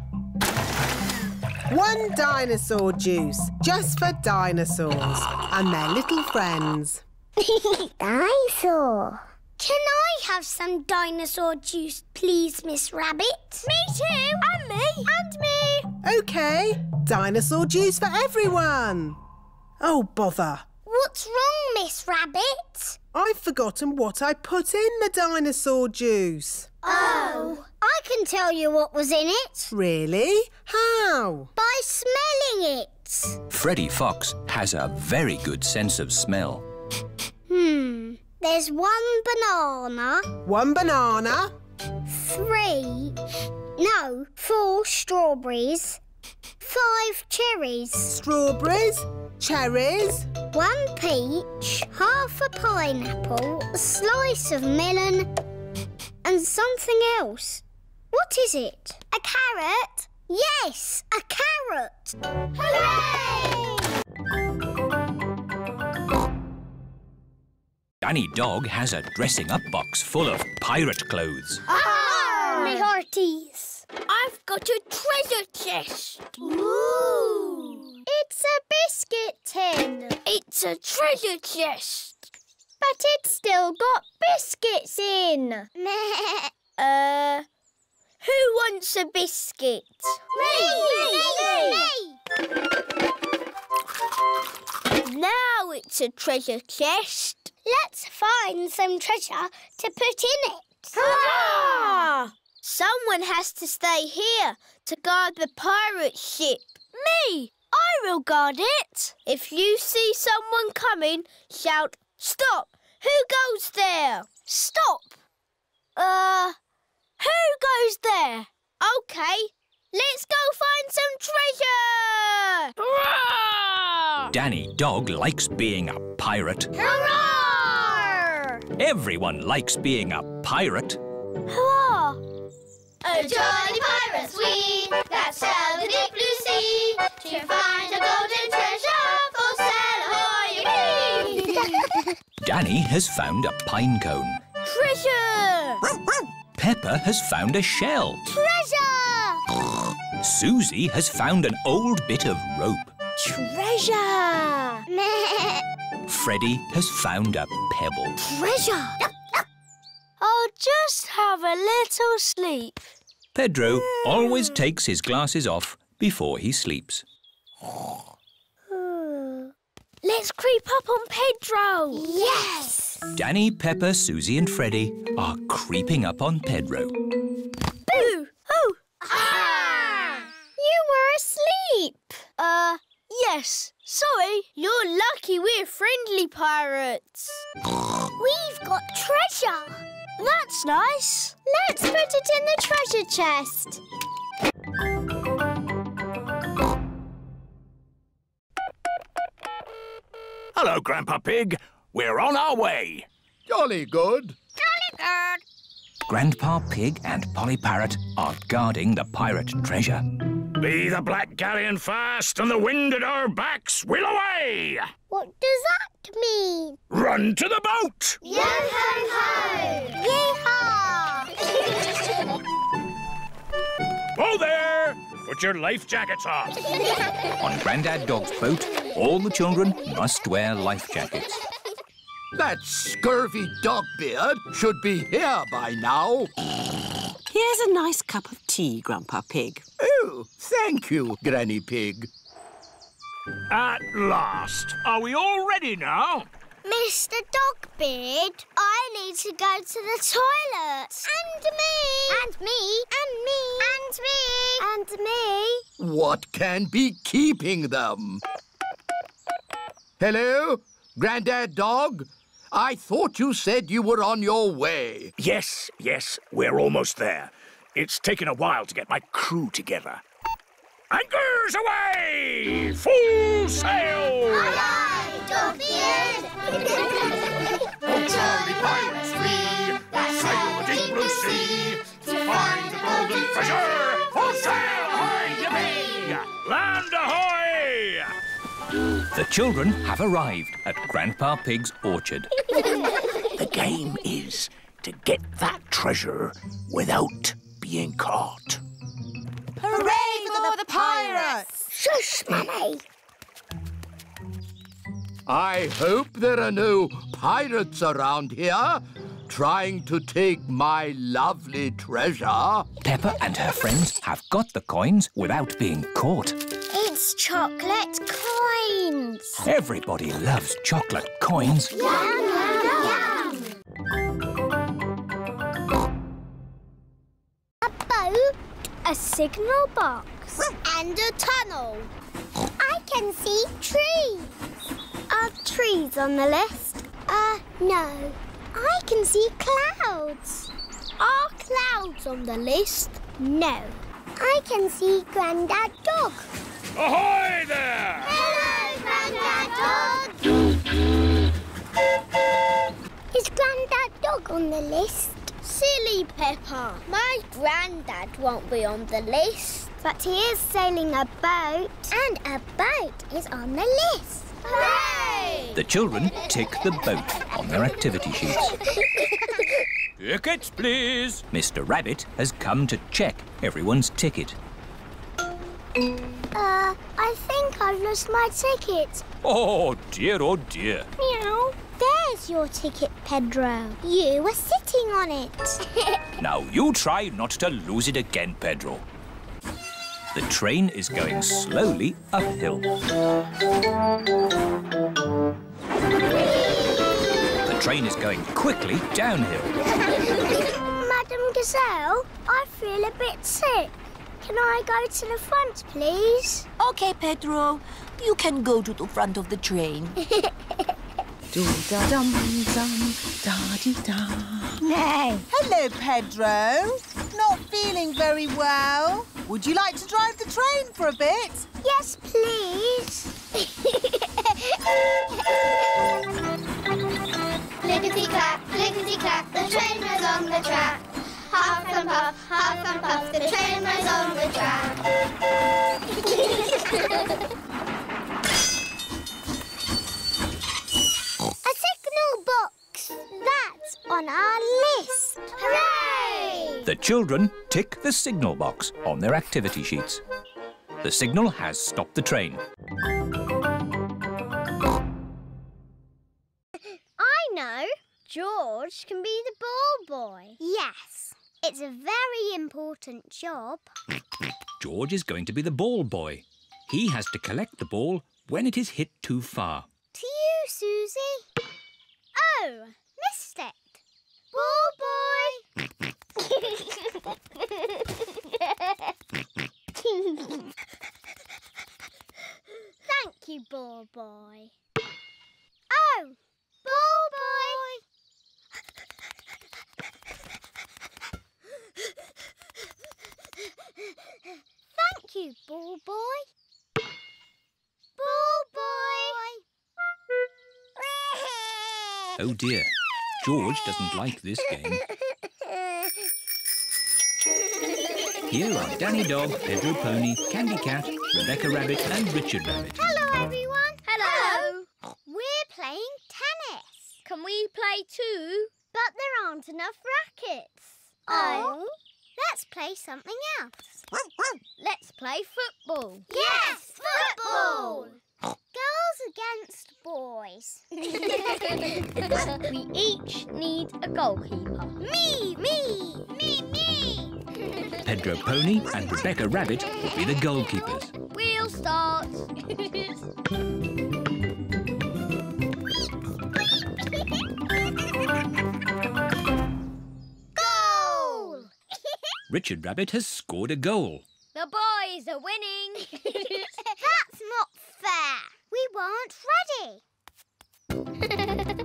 One dinosaur juice, just for dinosaurs and their little friends. Dinosaur. Can I have some dinosaur juice, please, Miss Rabbit? Me too. And me. And me. OK. Dinosaur juice for everyone. Oh, bother. What's wrong, Miss Rabbit? I've forgotten what I put in the dinosaur juice. Oh. I can tell you what was in it. Really? How? By smelling it. Freddy Fox has a very good sense of smell. Hmm. There's one banana. One banana. Three. No, four strawberries. Five cherries. Strawberries, cherries. One peach, half a pineapple, a slice of melon and something else. What is it? A carrot? Yes, a carrot. Hooray! Danny Dog has a dressing-up box full of pirate clothes. Oh, my hearties! I've got a treasure chest. Ooh! It's a biscuit tin. It's a treasure chest. But it's still got biscuits in. uh, who wants a biscuit? Me! Me! Me! Me! Now it's a treasure chest. Let's find some treasure to put in it. Hurrah! Someone has to stay here to guard the pirate ship. Me! I will guard it. If you see someone coming, shout, stop! Who goes there? Stop! Uh, who goes there? OK, let's go find some treasure! Hurrah! Danny Dog likes being a pirate. Hurrah! Everyone likes being a pirate. Hurrah! Oh, jolly pirates we, that sail the deep blue sea, to find a golden treasure for sail ahoy. Danny has found a pine cone. Treasure! Peppa has found a shell. Treasure! Susie has found an old bit of rope. Treasure! Freddy has found a pebble. Treasure! I'll just have a little sleep. Pedro always takes his glasses off before he sleeps. Let's creep up on Pedro. Yes! Danny, Peppa, Susie and Freddy are creeping up on Pedro. Boo! Oh! Ah! You were asleep. Uh, yes. Sorry, you're lucky we're friendly pirates. We've got treasure. That's nice. Let's put it in the treasure chest. Hello, Grandpa Pig. We're on our way. Jolly good. Jolly good. Grandpa Pig and Polly Parrot are guarding the pirate treasure. Be the black galleon fast and the wind at our backs will away! What does that mean? Run to the boat! Yo-ho-ho! Yee-haw! Ho there! Put your life jackets on! On Granddad Dog's boat, all the children must wear life jackets. That scurvy dog-beard should be here by now. Here's a nice cup of tea, Grandpa Pig. Oh, thank you, Granny Pig. At last. Are we all ready now? Mister Dogbeard, I need to go to the toilet. And me. And me. And me. And me. And me. What can be keeping them? Hello, Granddad Dog? I thought you said you were on your way. Yes, yes, we're almost there. It's taken a while to get my crew together. Anchors away! Full sail! Aye, aye, Dogbeard! Oh, jolly pirates we, that sail the deep blue sea, to find the golden treasure, full sail, ahoy, yippee! Land ahoy! The children have arrived at Grandpa Pig's orchard. The game is to get that treasure without being caught. Hooray for the the pirates! Shush, Mummy! I hope there are no pirates around here trying to take my lovely treasure. Peppa and her friends have got the coins without being caught. It's chocolate coins. Everybody loves chocolate coins. Yum, yum, yum. A boat, a signal box, and a tunnel. I can see trees. Are trees on the list? Uh, no. I can see clouds. Are clouds on the list? No. I can see Granddad Dog. Ahoy there! Hello, Granddad Dog! Is Granddad Dog on the list? Silly Peppa, my granddad won't be on the list. But he is sailing a boat. And a boat is on the list. Hooray! The children tick the boat on their activity sheets. Tickets, please. Mister Rabbit has come to check everyone's ticket. Uh, I think I've lost my ticket. Oh dear, oh dear. Meow. There's your ticket, Pedro. You were sitting on it. Now you try not to lose it again, Pedro. The train is going slowly uphill. The train is going quickly downhill. Madame Gazelle, I feel a bit sick. Can I go to the front, please? OK, Pedro. You can go to the front of the train. Do-da-dum-dum, da-dee-da. Nay. Hello, Pedro. Not feeling very well. Would you like to drive the train for a bit? Yes, please. Clickety-clack, clickety-clack, the train was on the track. Half and puff, half and puff, the train was on the track. A signal box. That's on our list. Hooray! The children tick the signal box on their activity sheets. The signal has stopped the train. I know. George can be the ball boy. Yes. It's a very important job. George is going to be the ball boy. He has to collect the ball when it is hit too far. To you, Susie. Oh, missed it. Ball boy. Thank you, ball boy. Oh, ball boy. Thank you, ball boy. Ball boy. Oh dear, George doesn't like this game. Here are Danny Dog, Pedro Pony, Candy Cat, Rebecca Rabbit and Richard Rabbit. Hello everyone. Hello. Hello. We're playing tennis. Can we play too? But there aren't enough rackets. Oh. Let's play something else. Let's play football. Yes, football. Girls against boys. We each need a goalkeeper. Me, me, me, me. Pedro Pony and Rebecca Rabbit will be the goalkeepers. We'll start. Goal! Richard Rabbit has scored a goal. The boys are winning. That's not fair. We weren't ready.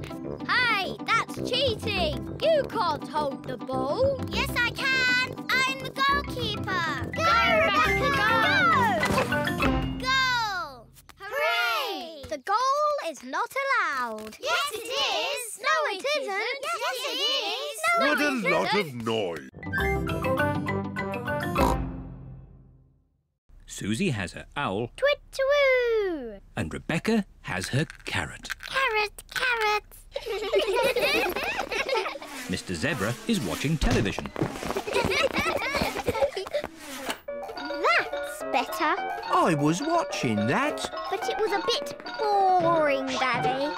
Hey, that's cheating. You can't hold the ball. Yes, I can. I'm the goalkeeper. Go, go Rebecca, go. Go. Goal. Hooray. The goal is not allowed. Yes, it is. No, it isn't. Yes, it is. No, it isn't. What a lot of noise. Susie has her owl. Twit-twoo! And Rebecca has her carrot. Carrot, carrot! Mister Zebra is watching television. That's better. I was watching that. But it was a bit boring, Daddy.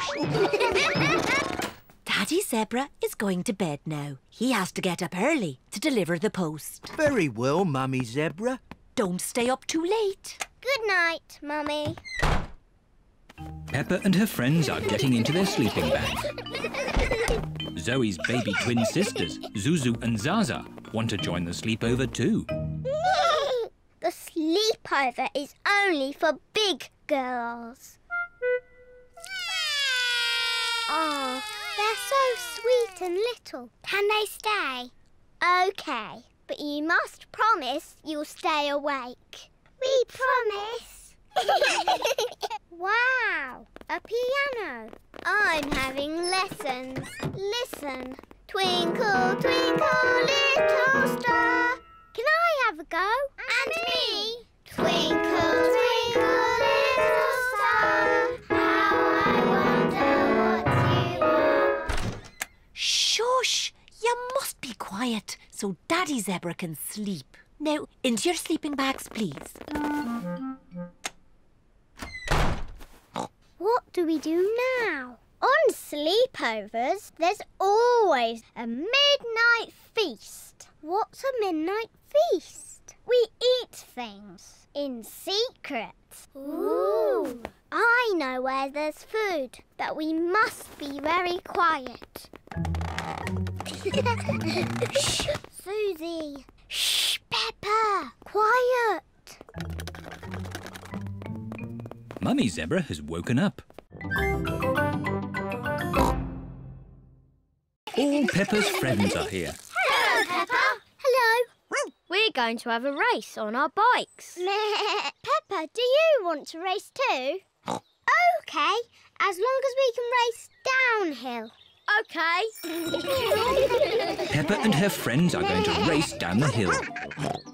Daddy Zebra is going to bed now. He has to get up early to deliver the post. Very well, Mummy Zebra. Don't stay up too late. Good night, Mummy. Peppa and her friends are getting into their sleeping bag. Zoe's baby twin sisters, Zuzu and Zaza, want to join the sleepover too. The sleepover is only for big girls. Oh, they're so sweet and little. Can they stay? OK, but you must promise you'll stay awake. We promise. Wow, a piano. I'm having lessons. Listen. Twinkle, twinkle, little star. Can I have a go? And, and me. me. Twinkle, twinkle, little star. How I wonder what you are. Shush! You must be quiet so Daddy Zebra can sleep. Now, into your sleeping bags, please. What do we do now? On sleepovers, there's always a midnight feast. What's a midnight feast? We eat things in secret. Ooh! I know where there's food, but we must be very quiet. Shh, Susie. Shh, Peppa. Quiet. Mummy Zebra has woken up. All Peppa's friends are here. Hello, Peppa. Hello. We're going to have a race on our bikes. Peppa, do you want to race too? OK, as long as we can race downhill. OK. Peppa and her friends are going to race down the hill.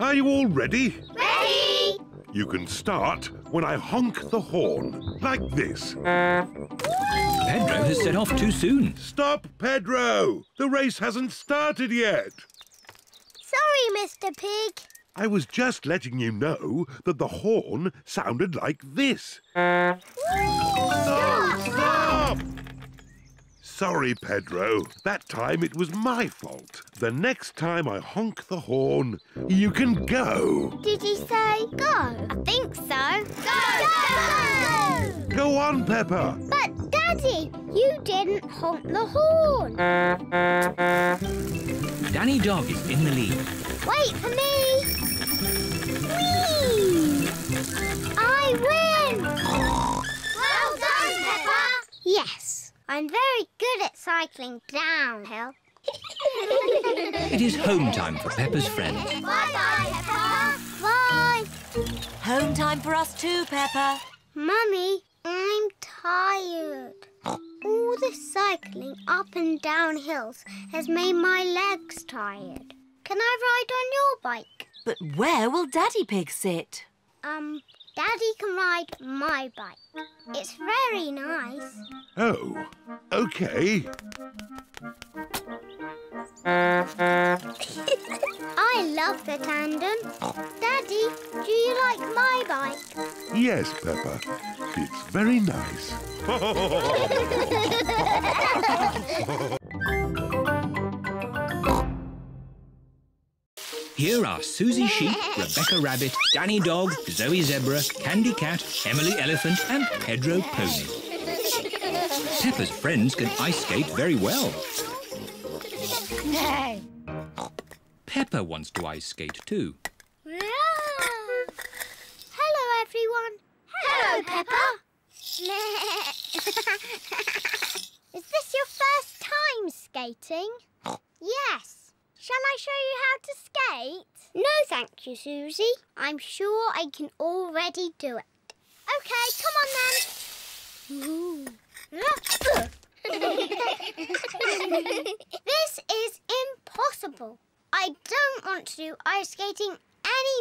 Are you all ready? Ready! You can start when I honk the horn, like this. Pedro has set off too soon. Stop, Pedro! The race hasn't started yet. Sorry, Mister Pig. I was just letting you know that the horn sounded like this. Stop! Stop! Sorry, Pedro. That time it was my fault. The next time I honk the horn, you can go. Did he say go? I think so. Go! Go! Go, go on, Peppa. But, Daddy, you didn't honk the horn. Danny Dog is in the lead. Wait for me. Whee! I win! Well done, Peppa. Yes. I'm very good at cycling downhill. It is home time for Peppa's friends. Bye-bye, Peppa. Bye. Home time for us too, Peppa. Mummy, I'm tired. All this cycling up and down hills has made my legs tired. Can I ride on your bike? But where will Daddy Pig sit? Um... Daddy can ride my bike. It's very nice. Oh, OK. I love the tandem. Daddy, do you like my bike? Yes, Peppa. It's very nice. Here are Susie Sheep, Rebecca Rabbit, Danny Dog, Zoe Zebra, Candy Cat, Emily Elephant and Pedro Pony. Peppa's friends can ice skate very well. Peppa wants to ice skate too. Hello, everyone. Hello, Peppa. Is this your first time skating? Yes. Shall I show you how to skate? No, thank you, Susie. I'm sure I can already do it. OK, come on then. This is impossible. I don't want to do ice skating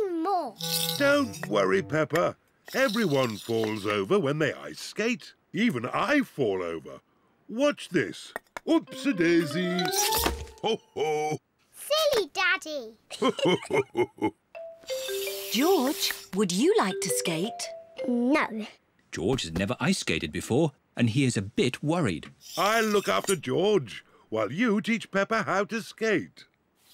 anymore. Don't worry, Peppa. Everyone falls over when they ice skate. Even I fall over. Watch this. Oops-a-daisy. Ho-ho. Silly Daddy. George, would you like to skate? No. George has never ice skated before and he is a bit worried. I'll look after George while you teach Peppa how to skate.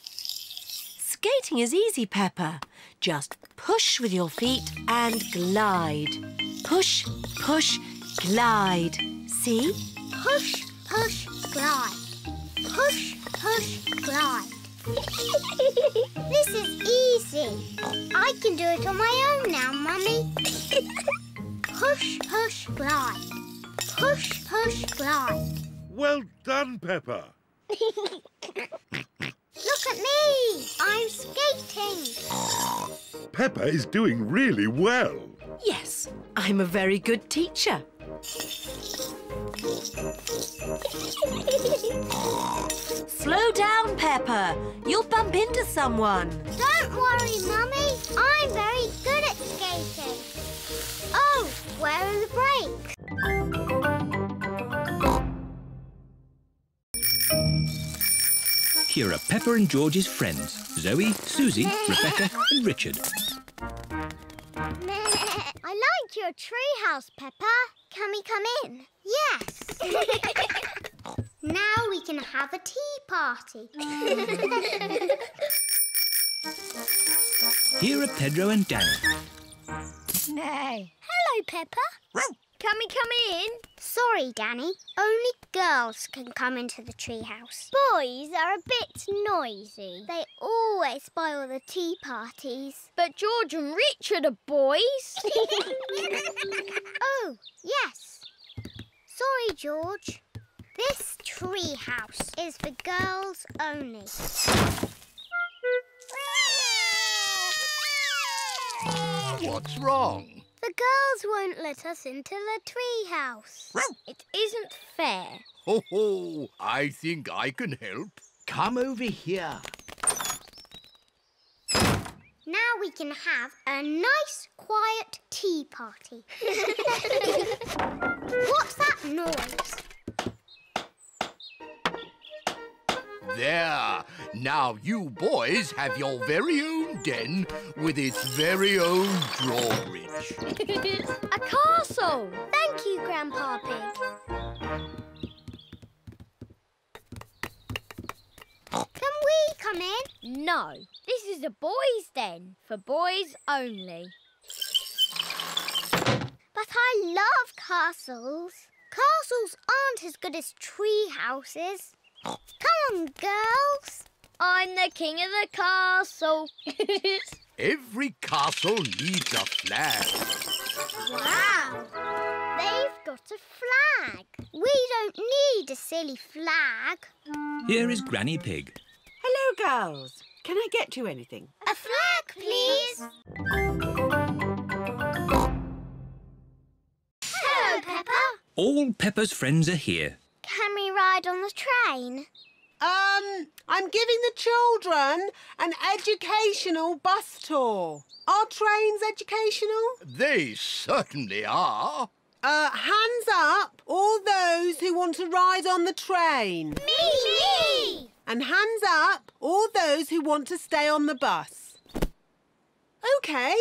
Skating is easy, Peppa. Just push with your feet and glide. Push, push, glide. See? Push, push, glide. Push, push, glide. This is easy. I can do it on my own now, Mummy. Push, push, glide. Push, push, glide. Well done, Peppa. Look at me! I'm skating! Peppa is doing really well. Yes, I'm a very good teacher. Slow down, Peppa. You'll bump into someone. Don't worry, Mummy. I'm very good at skating. Oh, where are the brakes? Here are Peppa and George's friends, Zoe, Susie, Rebecca and Richard. I liked your treehouse, Peppa. Can we come in? Yes. Now we can have a tea party. Here are Pedro and Danny. No. Hello, Peppa. Row. Can we come in? Sorry, Danny. Only girls can come into the treehouse. Boys are a bit noisy. They always spoil the tea parties. But George and Richard are boys. Oh, yes. Sorry, George. This treehouse is for girls only. What's wrong? The girls won't let us into the treehouse. It isn't fair. Ho ho! I think I can help. Come over here. Now we can have a nice, quiet tea party. What's that noise? There! Now you boys have your very own den with its very own drawbridge. A castle! Thank you, Grandpa Pig. Can we come in? No. This is a boys' den for boys only. But I love castles. Castles aren't as good as tree houses. Come on, girls. I'm the king of the castle. Every castle needs a flag. Wow. They've got a flag. We don't need a silly flag. Here is Granny Pig. Hello, girls. Can I get you anything? A flag, please. Hello, Peppa. All Peppa's friends are here. Can we ride on the train? Um, I'm giving the children an educational bus tour. Are trains educational? They certainly are. Uh, hands up, all those who want to ride on the train. Me! Me! And hands up, all those who want to stay on the bus. OK.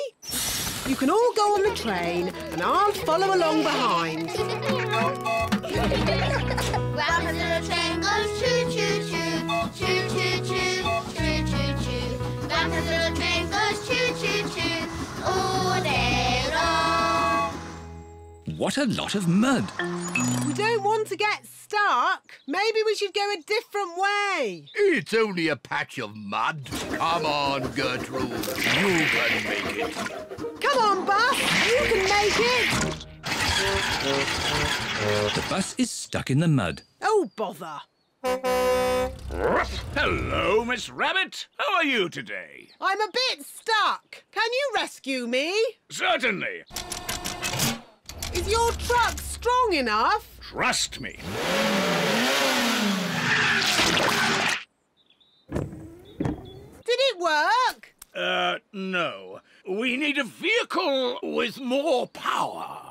You can all go on the train and I'll follow along behind. Round the little train goes choo-choo-choo, choo-choo-choo, choo-choo-choo. Round the little train goes choo-choo-choo, all day long. What a lot of mud. We don't want to get stuck. Maybe we should go a different way. It's only a patch of mud. Come on, Gertrude, you can make it. Come on, bus, you can make it. The bus is stuck in the mud. Oh, bother. Hello, Miss Rabbit. How are you today? I'm a bit stuck. Can you rescue me? Certainly. Is your truck strong enough? Trust me. Did it work? Uh, no. We need a vehicle with more power.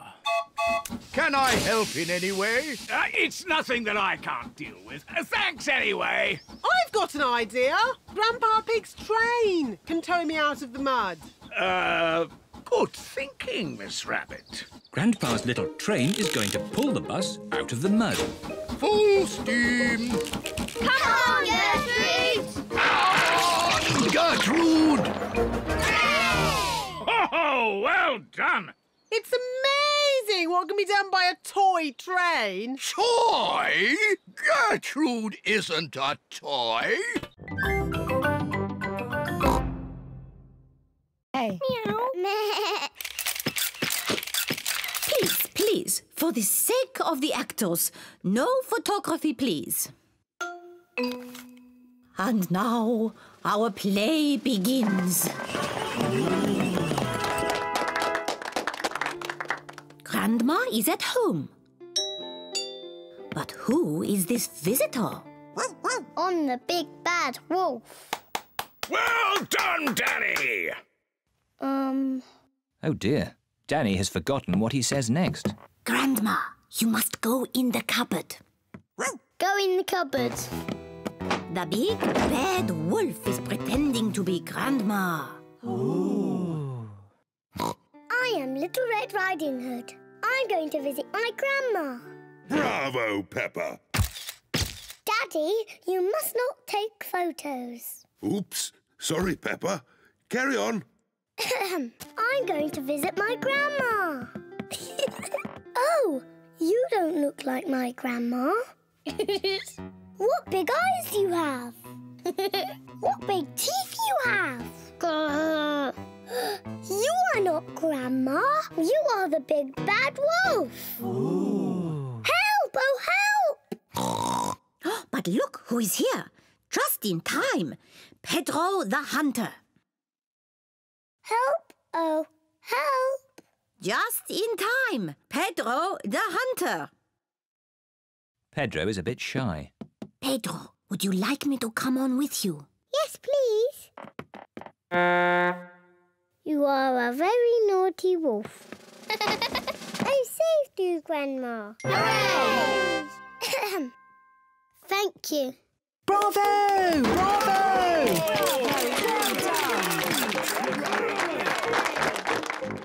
Can I help in any way? Uh, it's nothing that I can't deal with. Uh, thanks anyway. I've got an idea. Grandpa Pig's train can tow me out of the mud. Uh, good thinking, Miss Rabbit. Grandpa's little train is going to pull the bus out of the mud. Full steam! Come on, Gertrude! Come on, Gertrude! Hooray! Oh, well done! It's amazing what can be done by a toy train. Toy? Gertrude isn't a toy. Hey. Meow. Please, please, for the sake of the actors, no photography, please. And now our play begins. Grandma is at home. But who is this visitor? On the big bad wolf. Well done, Danny! Um... Oh dear. Danny has forgotten what he says next. Grandma, you must go in the cupboard. Go in the cupboard. The big bad wolf is pretending to be Grandma. Ooh. I am Little Red Riding Hood. I'm going to visit my grandma. Bravo, Peppa. Daddy, you must not take photos. Oops. Sorry, Peppa. Carry on. I'm going to visit my grandma. Oh, you don't look like my grandma. What big eyes you have. What big teeth you have. You are not Grandma. You are the big bad wolf. Ooh. Help, oh help! But look who is here. Just in time. Pedro the hunter. Help, oh, help! Just in time, Pedro the hunter. Pedro is a bit shy. Pedro, would you like me to come on with you? Yes, please. You are a very naughty wolf. I saved you, Grandma. Hooray! Thank you. Bravo! Bravo! Well done!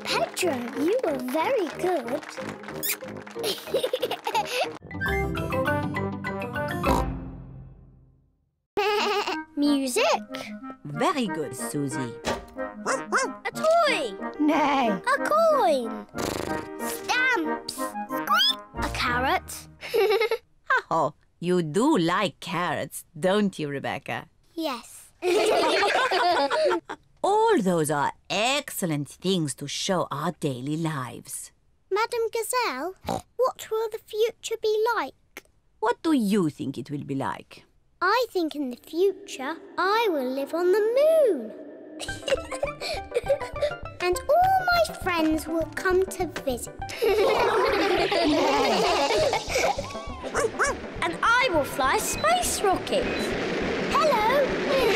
Pedro, you were very good. Music. Very good, Susie. A toy. No. A coin. Stamps. Squeak. A carrot. Oh, you do like carrots, don't you, Rebecca? Yes. All those are excellent things to show our daily lives. Madame Gazelle, what will the future be like? What do you think it will be like? I think in the future I will live on the moon. And all my friends will come to visit. And I will fly space rockets. Hello!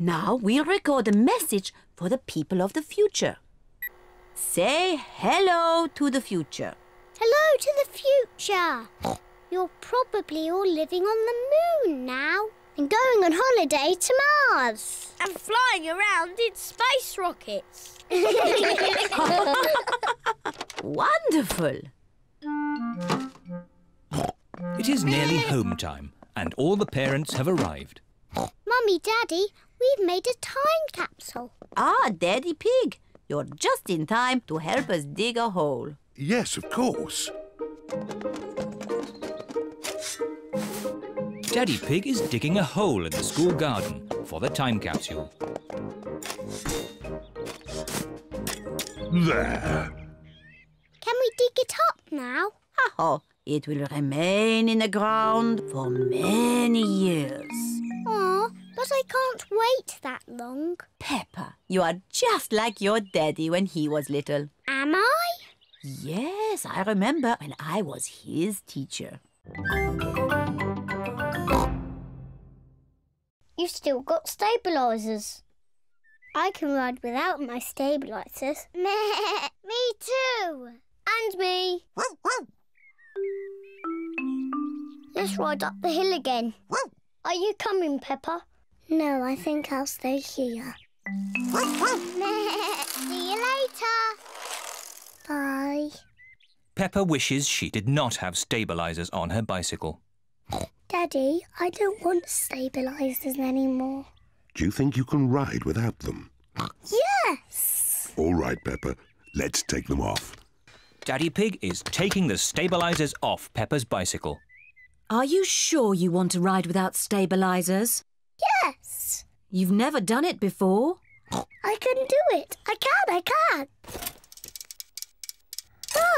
Now we'll record a message for the people of the future. Say hello to the future. Hello to the future. You're probably all living on the moon now and going on holiday to Mars. And flying around in space rockets. Wonderful. It is nearly home time and all the parents have arrived. Mummy, Daddy, we've made a time capsule. Ah, Daddy Pig, you're just in time to help us dig a hole. Yes, of course. Daddy Pig is digging a hole in the school garden for the time capsule. There. Can we dig it up now? Ha-ha. It will remain in the ground for many years. Aw, but I can't wait that long. Peppa, you are just like your daddy when he was little. Am I? Yes, I remember when I was his teacher. You've still got stabilisers. I can ride without my stabilisers. Me too. And me. You're let's ride up the hill again. Are you coming, Peppa? No, I think I'll stay here. See you later. Bye. Peppa wishes she did not have stabilisers on her bicycle. Daddy, I don't want stabilisers anymore. Do you think you can ride without them? Yes! All right, Peppa. Let's take them off. Daddy Pig is taking the stabilisers off Peppa's bicycle. Are you sure you want to ride without stabilisers? Yes! You've never done it before. I can do it. I can, I can. Ah.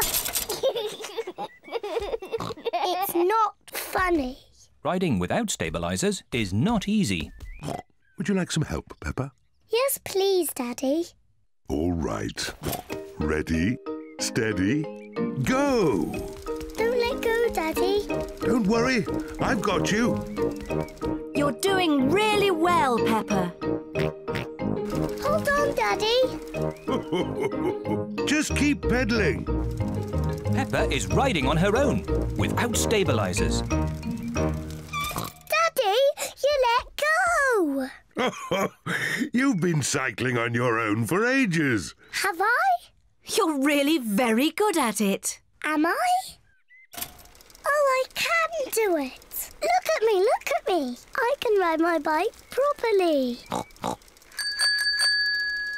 It's not funny. Riding without stabilisers is not easy. Would you like some help, Peppa? Yes, please, Daddy. All right. Ready, steady, go! Don't let go, Daddy. Don't worry. I've got you. You're doing really well, Peppa. Hold on, Daddy. Just keep pedalling. Peppa is riding on her own, without stabilisers. Daddy, you let go! You've been cycling on your own for ages. Have I? You're really very good at it. Am I? Oh, I can do it. Look at me, look at me. I can ride my bike properly.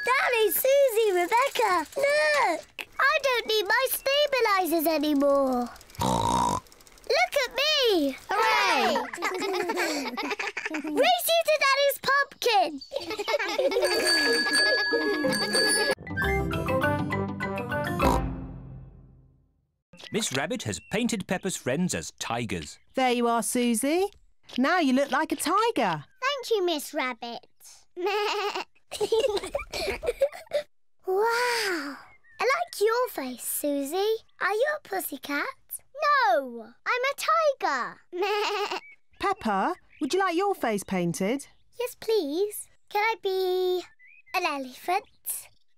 Daddy, Susie, Rebecca, look. I don't need my stabilisers anymore. Look at me! Hooray! Race you to Daddy's pumpkin! Miss Rabbit has painted Peppa's friends as tigers. There you are, Susie. Now you look like a tiger. Thank you, Miss Rabbit. Wow! I like your face, Susie. Are you a pussycat? No, I'm a tiger. Peppa, would you like your face painted? Yes, please. Can I be an elephant?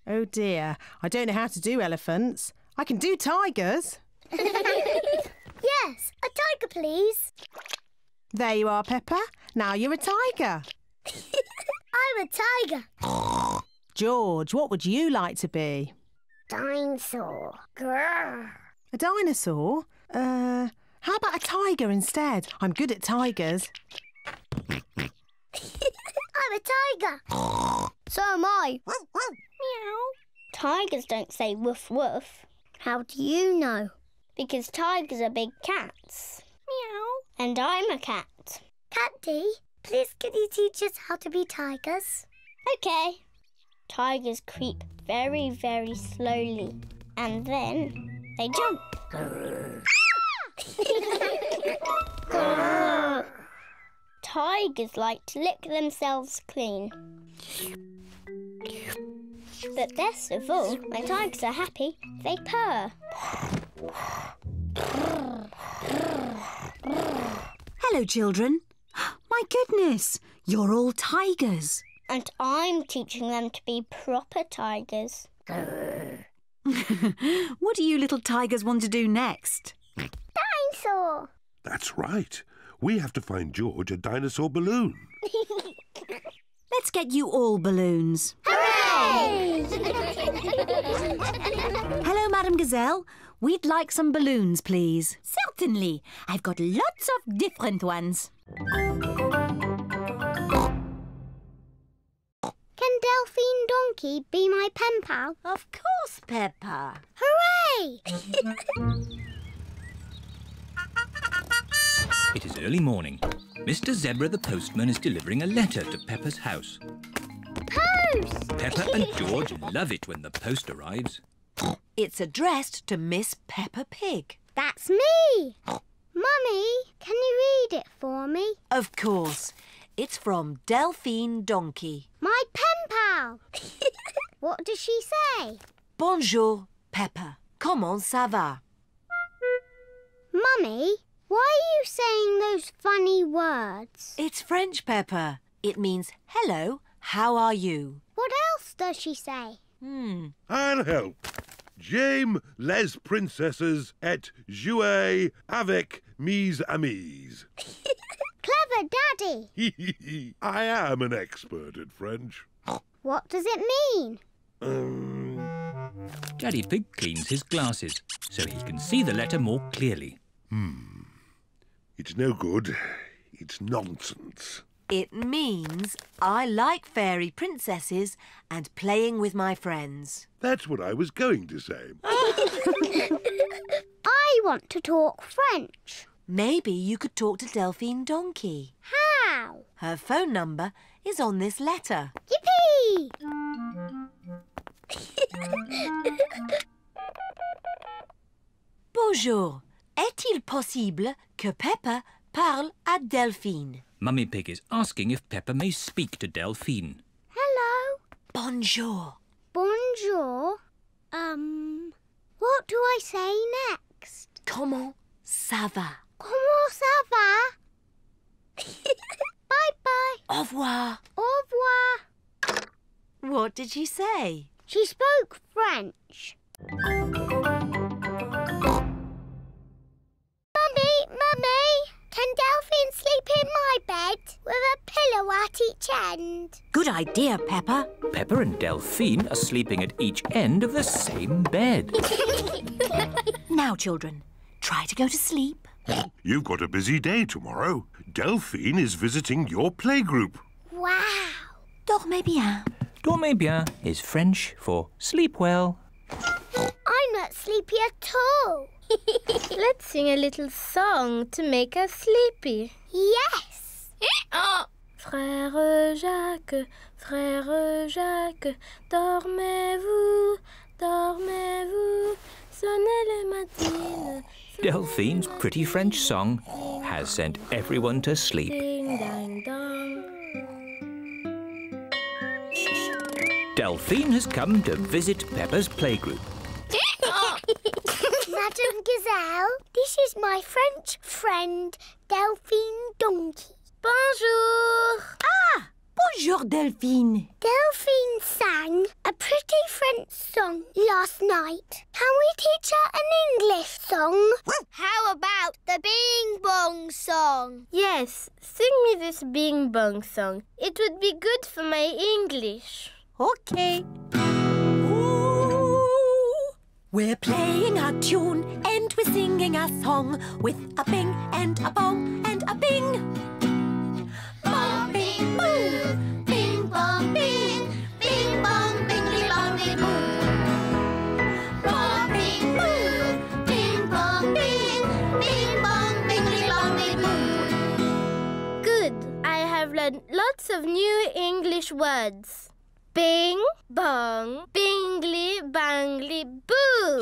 Oh, dear. I don't know how to do elephants. I can do tigers. Yes, a tiger, please. There you are, Peppa. Now you're a tiger. I'm a tiger. George, what would you like to be? Dinosaur. Grrr. A dinosaur? Uh, how about a tiger instead? I'm good at tigers. I'm a tiger. So am I. Meow. Tigers don't say woof woof. How do you know? Because tigers are big cats. Meow. And I'm a cat. Catty, please can you teach us how to be tigers? Okay. Tigers creep very, very slowly. And then they jump. Tigers like to lick themselves clean. But best of all, when tigers are happy, they purr. Hello, children. My goodness, you're all tigers. And I'm teaching them to be proper tigers. What do you little tigers want to do next? Dinosaur! That's right. We have to find George a dinosaur balloon. Let's get you all balloons. Hooray! Hello, Madame Gazelle. We'd like some balloons, please. Certainly. I've got lots of different ones. Can Delphine Donkey be my pen pal? Of course, Peppa. Hooray! It is early morning. Mister Zebra the postman is delivering a letter to Peppa's house. Post! Peppa and George love it when the post arrives. It's addressed to Miss Peppa Pig. That's me! Mummy, can you read it for me? Of course. It's from Delphine Donkey. My pen pal! What does she say? Bonjour, Peppa. Comment ça va? Mummy, why are you saying those funny words? It's French, Peppa. It means, hello, how are you? What else does she say? Hmm. I'll help. J'aime les princesses et jouer avec mes amis. Clever, Daddy. I am an expert at French. What does it mean? Um... Daddy Pig cleans his glasses so he can see the letter more clearly. Hmm. It's no good. It's nonsense. It means I like fairy princesses and playing with my friends. That's what I was going to say. I want to talk French. Maybe you could talk to Delphine Donkey. How? Her phone number is on this letter. Yippee! Bonjour. Est-il possible que Peppa parle à Delphine? Mummy Pig is asking if Peppa may speak to Delphine. Hello. Bonjour. Bonjour. Um, what do I say next? Comment ça va? Comment ça va? Bye-bye. Au revoir. Au revoir. What did she say? She spoke French. Mummy, Mummy, can Delphine sleep in my bed with a pillow at each end? Good idea, Peppa. Peppa and Delphine are sleeping at each end of the same bed. Now, children, try to go to sleep. You've got a busy day tomorrow. Delphine is visiting your playgroup. Wow. Dormez bien. Dormez bien is French for sleep well. I'm not sleepy at all. Let's sing a little song to make us sleepy. Yes! Frère Jacques, Frère Jacques, dormez-vous, dormez-vous, sonnez les matines. Delphine's pretty French song has sent everyone to sleep. Ding, dang, dong. Delphine has come to visit Peppa's playgroup. Madame Gazelle, this is my French friend, Delphine Donkey. Bonjour. Ah, bonjour, Delphine. Delphine sang a pretty French song last night. Can we teach her an English song? How about the Bing Bong song? Yes, sing me this Bing Bong song. It would be good for my English. Okay. We're playing our tune and we're singing our song with a bing and a bong and a bing. Bong, bing, boom. Bing, bong, bing. Bing, bong, bingly, bongly, boom. Bong, bing, boom. Bing, bong, bing. Bing, bong, bingly, bongly, boom. Good. I have learned lots of new English words. Bing, bong, bingly, bangly, boo!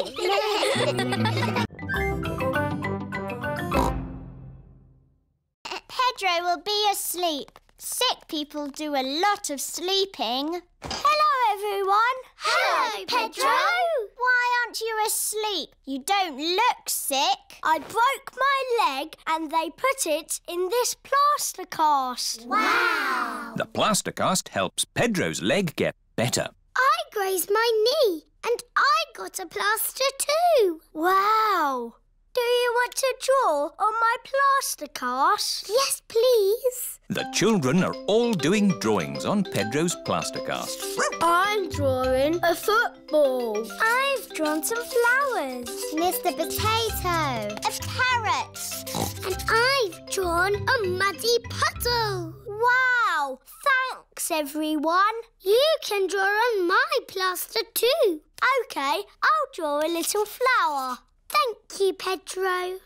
Pedro will be asleep. Sick people do a lot of sleeping. Hello, everyone. Hello, Pedro. Why aren't you asleep? You don't look sick. I broke my leg and they put it in this plaster cast. Wow. The plaster cast helps Pedro's leg get better. I grazed my knee and I got a plaster too. Wow. Do you want to draw on my plaster cast? Yes, please. The children are all doing drawings on Pedro's plaster cast. I'm drawing a football. I've drawn some flowers. Mister Potato. A parrot. And I've drawn a muddy puddle. Wow! Thanks, everyone. You can draw on my plaster too. OK, I'll draw a little flower. Thank you, Pedro.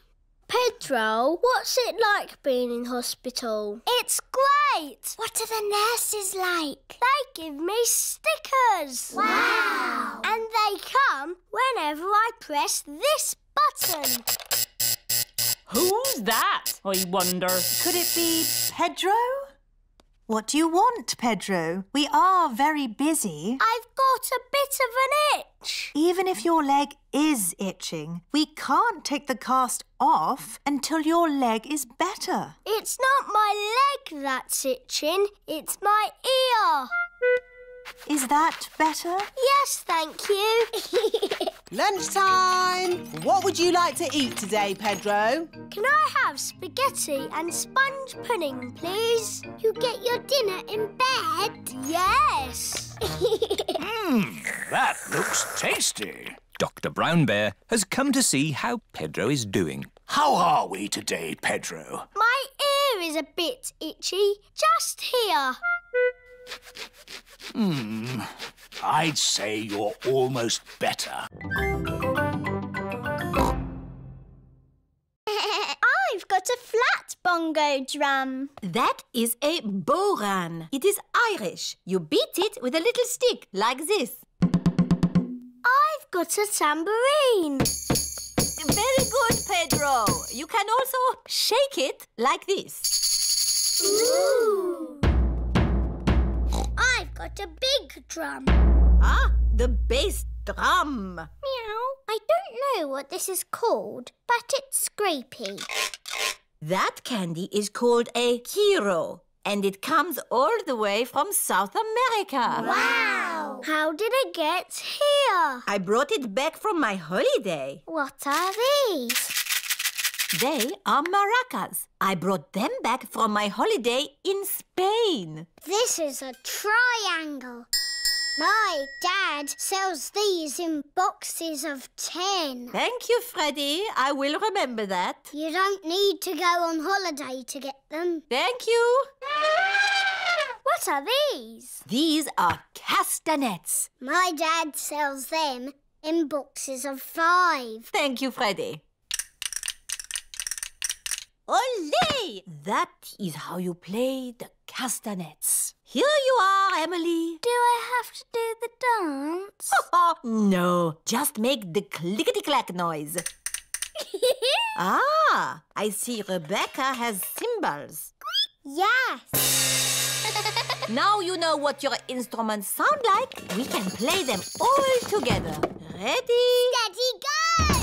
Pedro, what's it like being in hospital? It's great. What are the nurses like? They give me stickers. Wow. And they come whenever I press this button. Who's that, I wonder? Could it be Pedro? What do you want, Pedro? We are very busy. I've got a bit of an itch. Even if your leg is itching, we can't take the cast off until your leg is better. It's not my leg that's itching, it's my ear. Is that better? Yes, thank you. Lunchtime! What would you like to eat today, Pedro? Can I have spaghetti and sponge pudding, please? You get your dinner in bed? Yes! Mmm, that looks tasty. Doctor Brown Bear has come to see how Pedro is doing. How are we today, Pedro? My ear is a bit itchy, just here. Hmm, I'd say you're almost better. I've got a flat bongo drum. That is a boran. It is Irish. You beat it with a little stick, like this. I've got a tambourine. Very good, Pedro. You can also shake it like this. Ooh! I've got a big drum. Ah, the bass drum. Meow. I don't know what this is called, but it's scrapey. That candy is called a kiro, and it comes all the way from South America. Wow! How did it get here? I brought it back from my holiday. What are these? They are maracas. I brought them back from my holiday in Spain. This is a triangle. My dad sells these in boxes of ten. Thank you, Freddy. I will remember that. You don't need to go on holiday to get them. Thank you. What are these? These are castanets. My dad sells them in boxes of five. Thank you, Freddy. Olé! That is how you play the castanets. Here you are, Emily. Do I have to do the dance? Oh, no. Just make the clickety-clack noise. Ah, I see Rebecca has cymbals. Yes. Now you know what your instruments sound like. We can play them all together. Ready? Steady, go!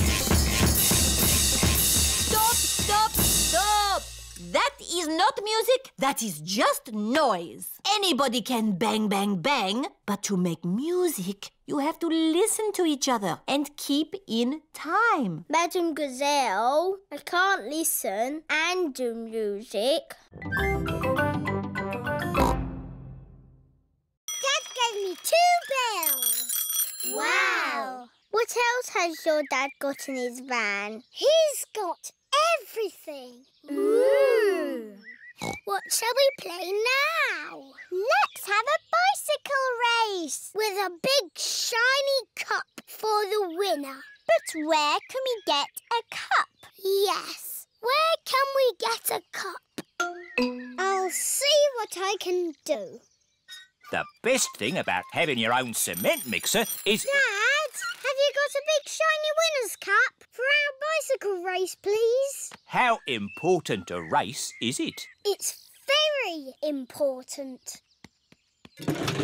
Stop, stop, stop! That is not music, that is just noise. Anybody can bang, bang, bang, but to make music, you have to listen to each other and keep in time. Madame Gazelle, I can't listen and do music. Dad gave me two bells. Wow! What else has your dad got in his van? He's got everything. Ooh. What shall we play now? Let's have a bicycle race. With a big shiny cup for the winner. But where can we get a cup? Yes, where can we get a cup? I'll see what I can do. The best thing about having your own cement mixer is... Dad, have you got a big shiny winner's cup for our bicycle race, please? How important a race is it? It's very important.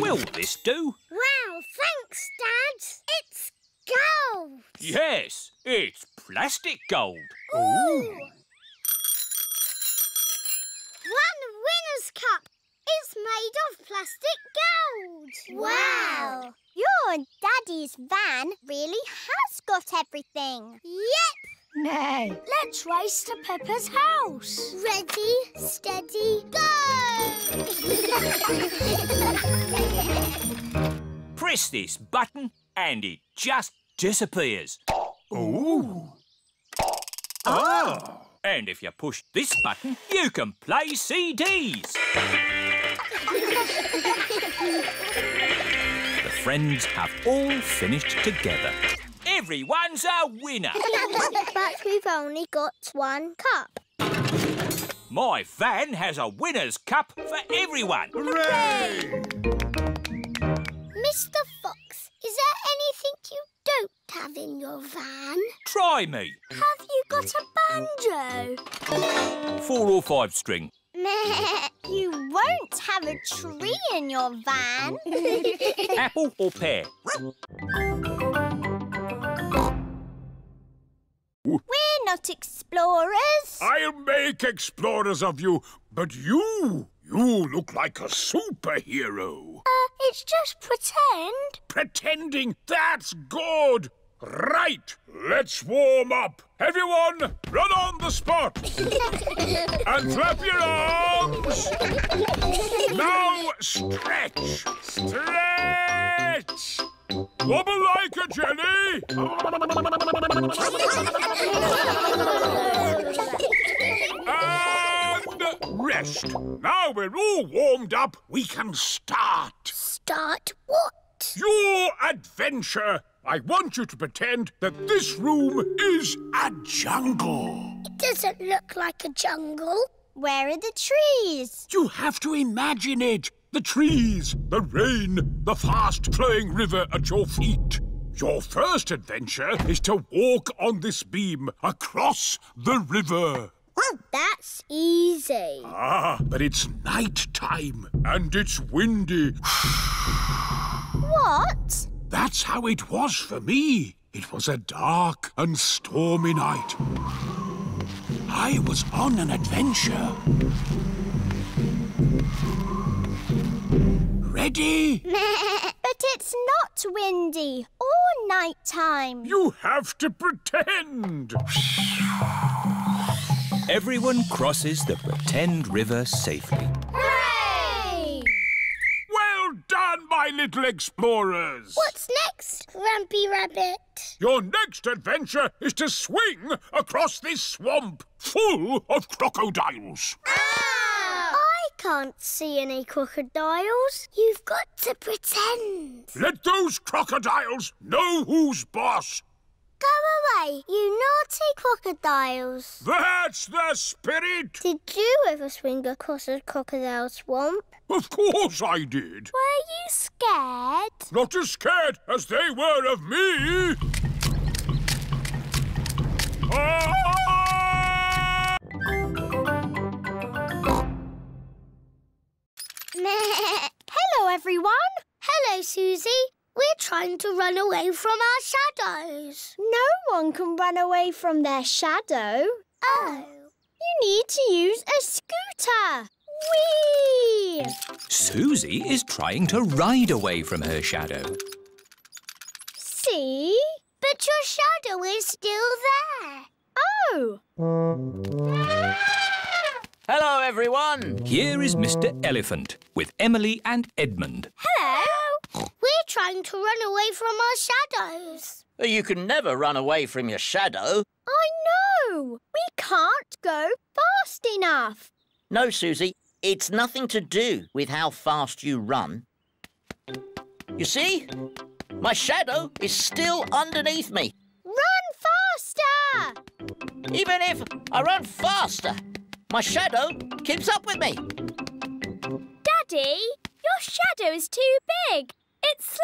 Will this do? Wow, thanks, Dad. It's gold. Yes, it's plastic gold. Ooh. Ooh. One winner's cup. It's made of plastic gold. Wow! Your daddy's van really has got everything. Yep! Nay. Let's race to Peppa's house. Ready, steady, go! Press this button and it just disappears. Ooh! Oh! Oh. And if you push this button, you can play C Ds. The friends have all finished together. Everyone's a winner. But we've only got one cup. My van has a winner's cup for everyone. Hooray! Mister Fox, is there anything you don't have in your van? Try me. Have you got a banjo? Four or five string. You won't have a tree in your van. Apple or pear? We're not explorers. I'll make explorers of you, but you, you look like a superhero. Uh, it's just pretend. Pretending? That's good. Right, let's warm up. Everyone, run on the spot. And clap your arms. Now stretch, stretch. Wobble like a jelly. And rest. Now we're all warmed up, we can start. Start what? Your adventure. I want you to pretend that this room is a jungle. It doesn't look like a jungle. Where are the trees? You have to imagine it. The trees, the rain, the fast-flowing river at your feet. Your first adventure is to walk on this beam across the river. Well, that's easy. Ah, but it's night time and it's windy. What? That's how it was for me. It was a dark and stormy night. I was on an adventure. Ready? But it's not windy or nighttime. You have to pretend. Everyone crosses the pretend river safely. Done, my little explorers! What's next, Grumpy Rabbit? Your next adventure is to swing across this swamp full of crocodiles. Ah! I can't see any crocodiles. You've got to pretend. Let those crocodiles know who's boss. Go away, you naughty crocodiles. That's the spirit. Did you ever swing across a crocodile swamp? Of course I did. Were you scared? Not as scared as they were of me. Ah! Hello, everyone. Hello, Susie. We're trying to run away from our shadows. No one can run away from their shadow. Oh. You need to use a scooter. Whee! Susie is trying to ride away from her shadow. See? But your shadow is still there. Oh. Hello, everyone. Here is Mister Elephant with Emily and Edmund. Hello. We're trying to run away from our shadows. You can never run away from your shadow. I know. We can't go fast enough. No, Susie. It's nothing to do with how fast you run. You see? My shadow is still underneath me. Run faster! Even if I run faster, my shadow keeps up with me. Daddy, your shadow is too big. It's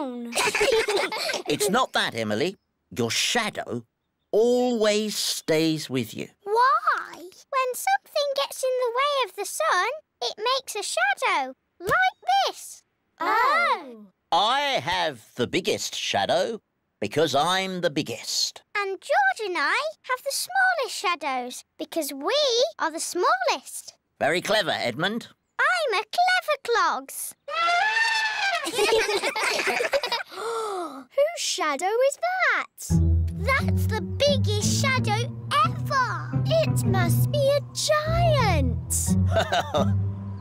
slowing you down. It's not that, Emily. Your shadow always stays with you. Why? When something gets in the way of the sun, it makes a shadow, like this. Oh. I have the biggest shadow because I'm the biggest. And George and I have the smallest shadows because we are the smallest. Very clever, Edmund. I'm a clever clogs. Whose shadow is that? That's the biggest shadow ever. It must be a giant.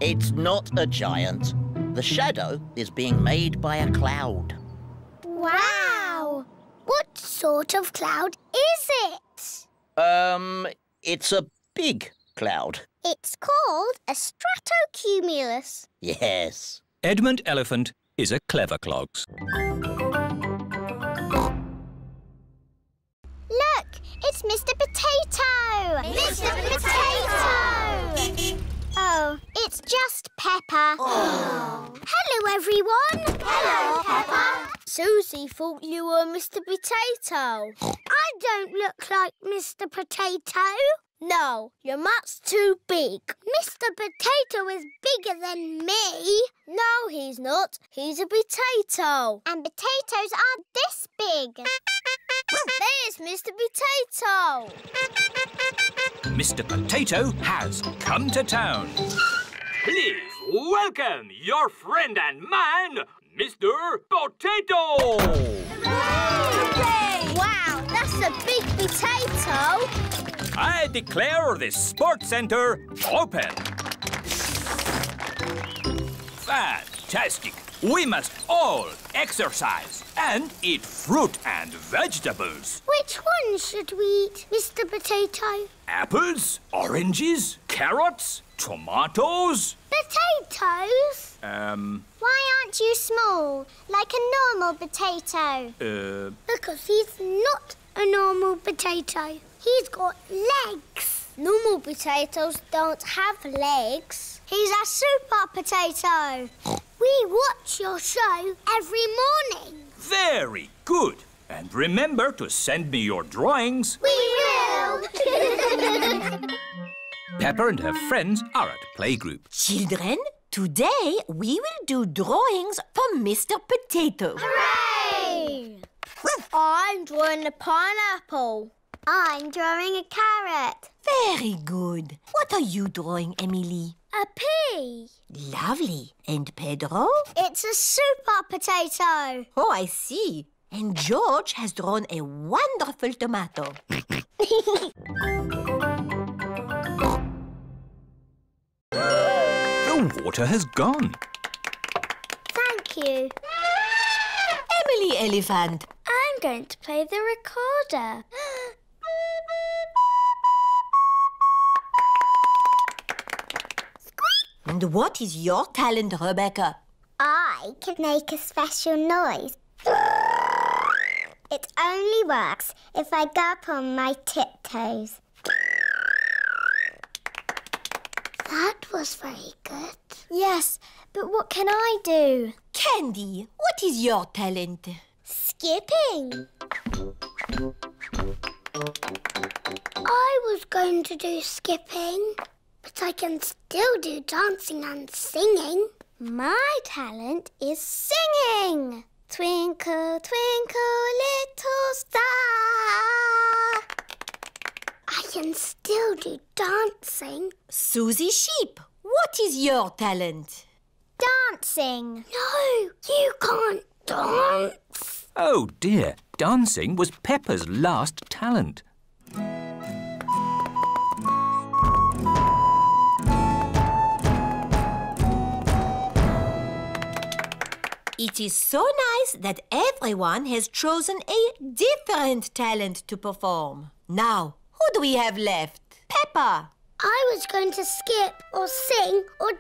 It's not a giant. The shadow is being made by a cloud. Wow. What sort of cloud is it? Um, it's a big cloud. It's called a stratocumulus. Yes. Edmund Elephant is a clever clogs. Look, it's Mister Potato! Mister Potato! Oh, it's just Peppa. Oh. Hello, everyone. Hello, Peppa. Susie thought you were Mister Potato. I don't look like Mister Potato. No, your mutt's too big. Mister Potato is bigger than me. No, he's not. He's a potato. And potatoes are this big. There's Mister Potato. Mister Potato has come to town. Please welcome your friend and mine, Mister Potato. Hooray! Yippee! Wow, that's a big potato. I declare this sports center open. Fantastic. We must all exercise and eat fruit and vegetables. Which ones should we eat, Mister Potato? Apples, oranges, carrots, tomatoes. Potatoes? Um... Why aren't you small, like a normal potato? Uh... Because he's not a normal potato. He's got legs. Normal potatoes don't have legs. He's a super potato. We watch your show every morning. Very good. And remember to send me your drawings. We will! Peppa and her friends are at playgroup. Children, today we will do drawings for Mister Potato. Hooray! I'm drawing a pineapple. I'm drawing a carrot. Very good. What are you drawing, Emily? A pea. Lovely. And Pedro? It's a super potato. Oh, I see. And George has drawn a wonderful tomato. The water has gone. Thank you. Emily Elephant. I'm going to play the recorder. And what is your talent, Rebecca? I can make a special noise. It only works if I go up on my tiptoes. That was very good. Yes, but what can I do? Candy, what is your talent? Skipping. I was going to do skipping. But I can still do dancing and singing. My talent is singing. Twinkle, twinkle, little star. I can still do dancing. Susie Sheep, what is your talent? Dancing. No, you can't dance. Oh dear, dancing was Peppa's last talent. It is so nice that everyone has chosen a different talent to perform. Now, who do we have left? Peppa! I was going to skip or sing or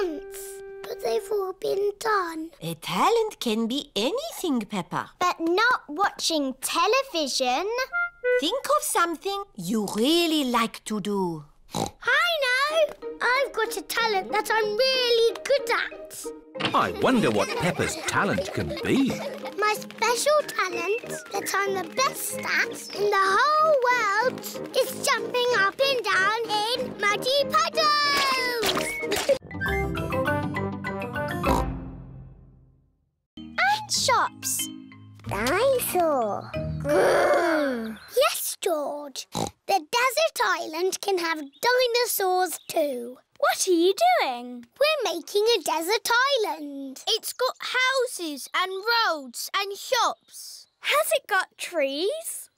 dance, but they've all been done. A talent can be anything, Peppa. But not watching television. Think of something you really like to do. I know! I've got a talent that I'm really good at. I wonder what Peppa's talent can be. My special talent that I'm the best at in the whole world is jumping up and down in muddy puddles. And shops. Dinosaur. Grrr. Yes, George. The desert island can have dinosaurs too. What are you doing? We're making a desert island. It's got houses and roads and shops. Has it got trees?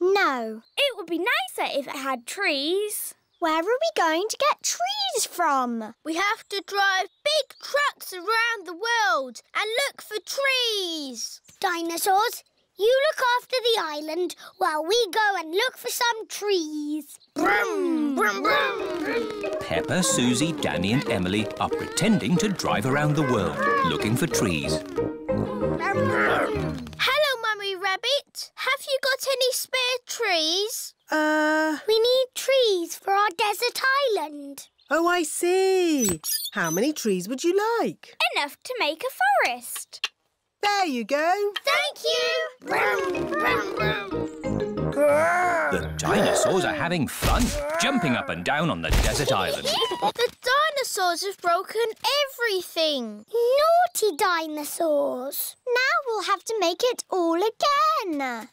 No. It would be nicer if it had trees. Where are we going to get trees from? We have to drive big trucks around the world and look for trees. Dinosaurs, you look after the island while we go and look for some trees. Brum, brum, brum. Peppa, Susie, Danny and Emily are pretending to drive around the world looking for trees. Hello, Mummy Rabbit. Have you got any spare trees? Uh... We need trees for our desert island. Oh, I see. How many trees would you like? Enough to make a forest. There you go. Thank you. Vroom, vroom, vroom. The dinosaurs are having fun, jumping up and down on the desert island. The dinosaurs have broken everything. Naughty dinosaurs. Now we'll have to make it all again.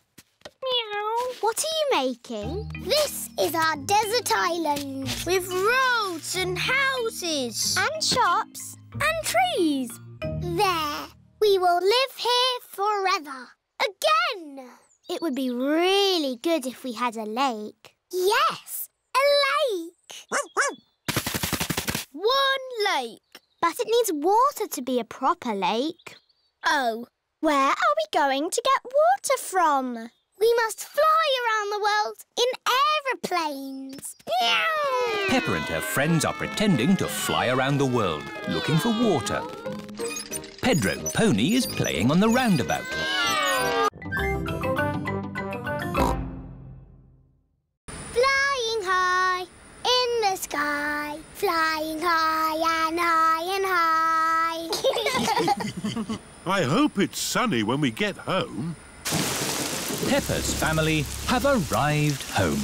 What are you making? This is our desert island. With roads and houses. And shops. And trees. There. We will live here forever. Again. It would be really good if we had a lake. Yes, a lake! One lake. But it needs water to be a proper lake. Oh, where are we going to get water from? We must fly around the world in aeroplanes. Peppa and her friends are pretending to fly around the world, looking for water. Pedro Pony is playing on the roundabout. Flying high in the sky, flying high and high and high. I hope it's sunny when we get home. Peppa's family have arrived home.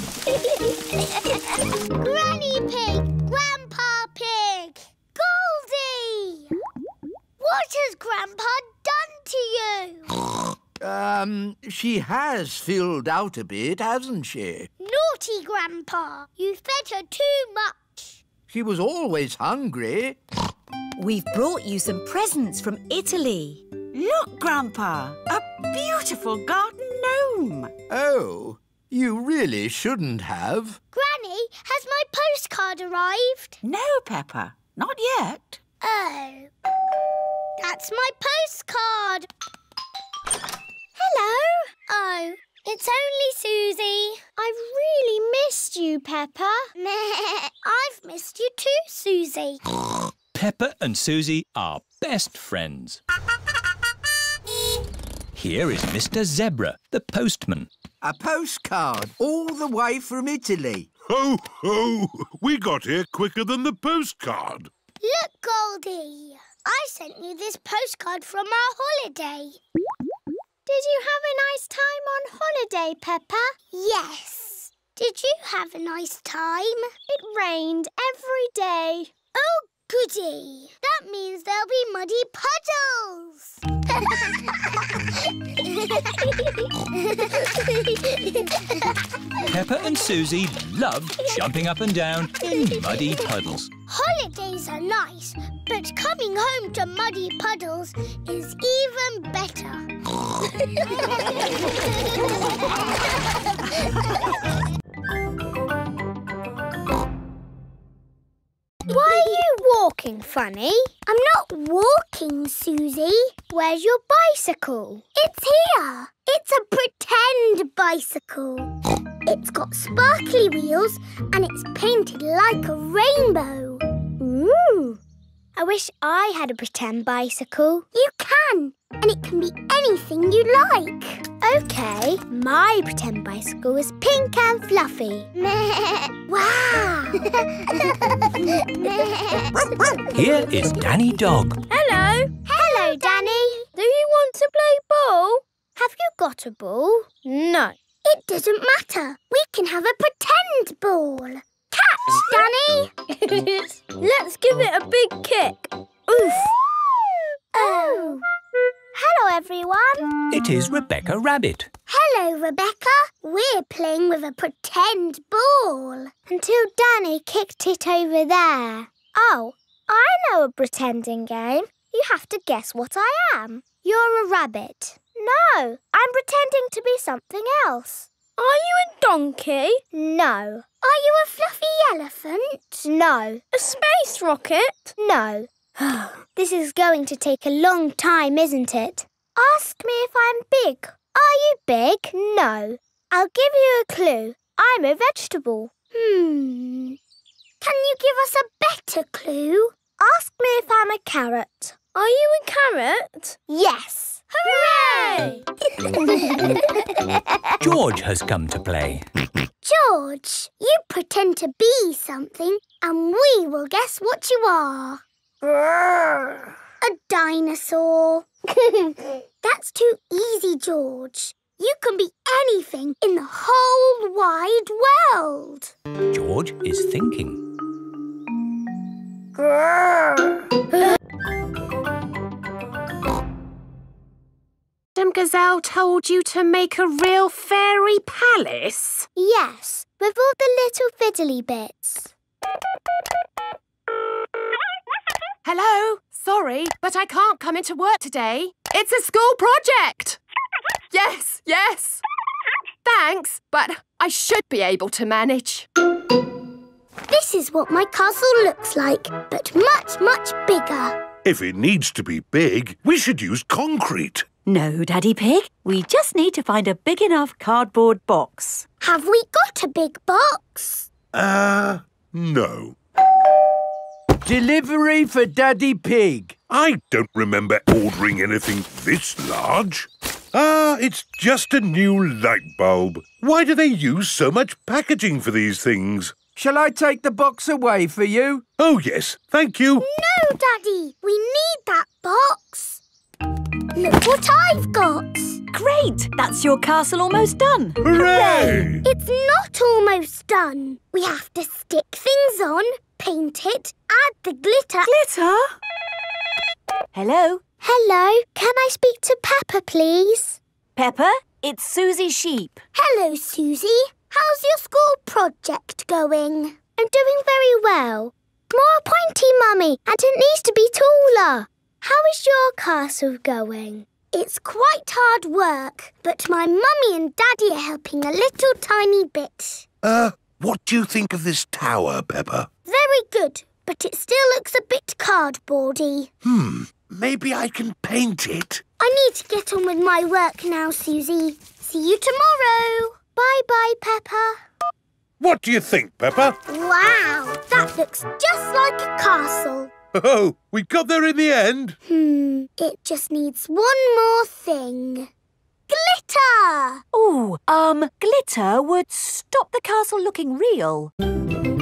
Granny Pig, Grandpa Pig, Goldie! What has Grandpa done to you? Um, she has filled out a bit, hasn't she? Naughty Grandpa, you fed her too much. She was always hungry. We've brought you some presents from Italy. Look, Grandpa, a beautiful garden gnome. Oh, you really shouldn't have. Granny, has my postcard arrived? No, Peppa, not yet. Oh, that's my postcard. Hello. Oh, it's only Susie. I've really missed you, Peppa. I've missed you too, Susie. Peppa and Susie are best friends. Here is Mister Zebra, the postman. A postcard all the way from Italy. Ho, ho! We got here quicker than the postcard. Look, Goldie, I sent you this postcard from our holiday. Did you have a nice time on holiday, Peppa? Yes. Did you have a nice time? It rained every day. Oh, goody! That means there'll be muddy puddles. Peppa and Susie love jumping up and down in muddy puddles. Holidays are nice, but coming home to muddy puddles is even better. Why are you walking funny? I'm not walking, Susie. Where's your bicycle? It's here. It's a pretend bicycle. It's got sparkly wheels and it's painted like a rainbow. Ooh. I wish I had a pretend bicycle. You can, and it can be anything you like. OK, my pretend bicycle is pink and fluffy. Wow! Here is Danny Dog. Hello. Hello, Danny. Do you want to play ball? Have you got a ball? No. It doesn't matter. We can have a pretend ball. Catch, Danny! Let's give it a big kick. Oof! Oh! Hello, everyone. It is Rebecca Rabbit. Hello, Rebecca. We're playing with a pretend ball. Until Danny kicked it over there. Oh, I know a pretending game. You have to guess what I am. You're a rabbit. No, I'm pretending to be something else. Are you a donkey? No. Are you a fluffy elephant? No. A space rocket? No. This is going to take a long time, isn't it? Ask me if I'm big. Are you big? No. I'll give you a clue. I'm a vegetable. Hmm. Can you give us a better clue? Ask me if I'm a carrot. Are you a carrot? Yes. Hooray! George has come to play. George, you pretend to be something and we will guess what you are. A dinosaur. That's too easy, George. You can be anything in the whole wide world. George is thinking. Madame Gazelle told you to make a real fairy palace? Yes, with all the little fiddly bits. Hello, sorry, but I can't come into work today. It's a school project. Yes, yes. Thanks, but I should be able to manage. This is what my castle looks like, but much, much bigger. If it needs to be big, we should use concrete. No, Daddy Pig. We just need to find a big enough cardboard box. Have we got a big box? Uh, no. Delivery for Daddy Pig. I don't remember ordering anything this large. Ah, it's just a new light bulb. Why do they use so much packaging for these things? Shall I take the box away for you? Oh, yes. Thank you. No, Daddy. We need that box. Look what I've got. Great. That's your castle almost done. Hooray! Hooray! It's not almost done. We have to stick things on, paint it, add the glitter. Glitter? Hello? Hello. Can I speak to Peppa, please? Peppa, it's Susie Sheep. Hello, Susie. How's your school project going? I'm doing very well. More pointy, Mummy, and it needs to be taller. How is your castle going? It's quite hard work, but my Mummy and Daddy are helping a little tiny bit. Uh, what do you think of this tower, Peppa? Very good, but it still looks a bit cardboardy. Hmm, maybe I can paint it. I need to get on with my work now, Susie. See you tomorrow. Bye-bye, Peppa. What do you think, Peppa? Wow, that looks just like a castle. Oh, we got there in the end. Hmm, it just needs one more thing. Glitter! Ooh, um, glitter would stop the castle looking real.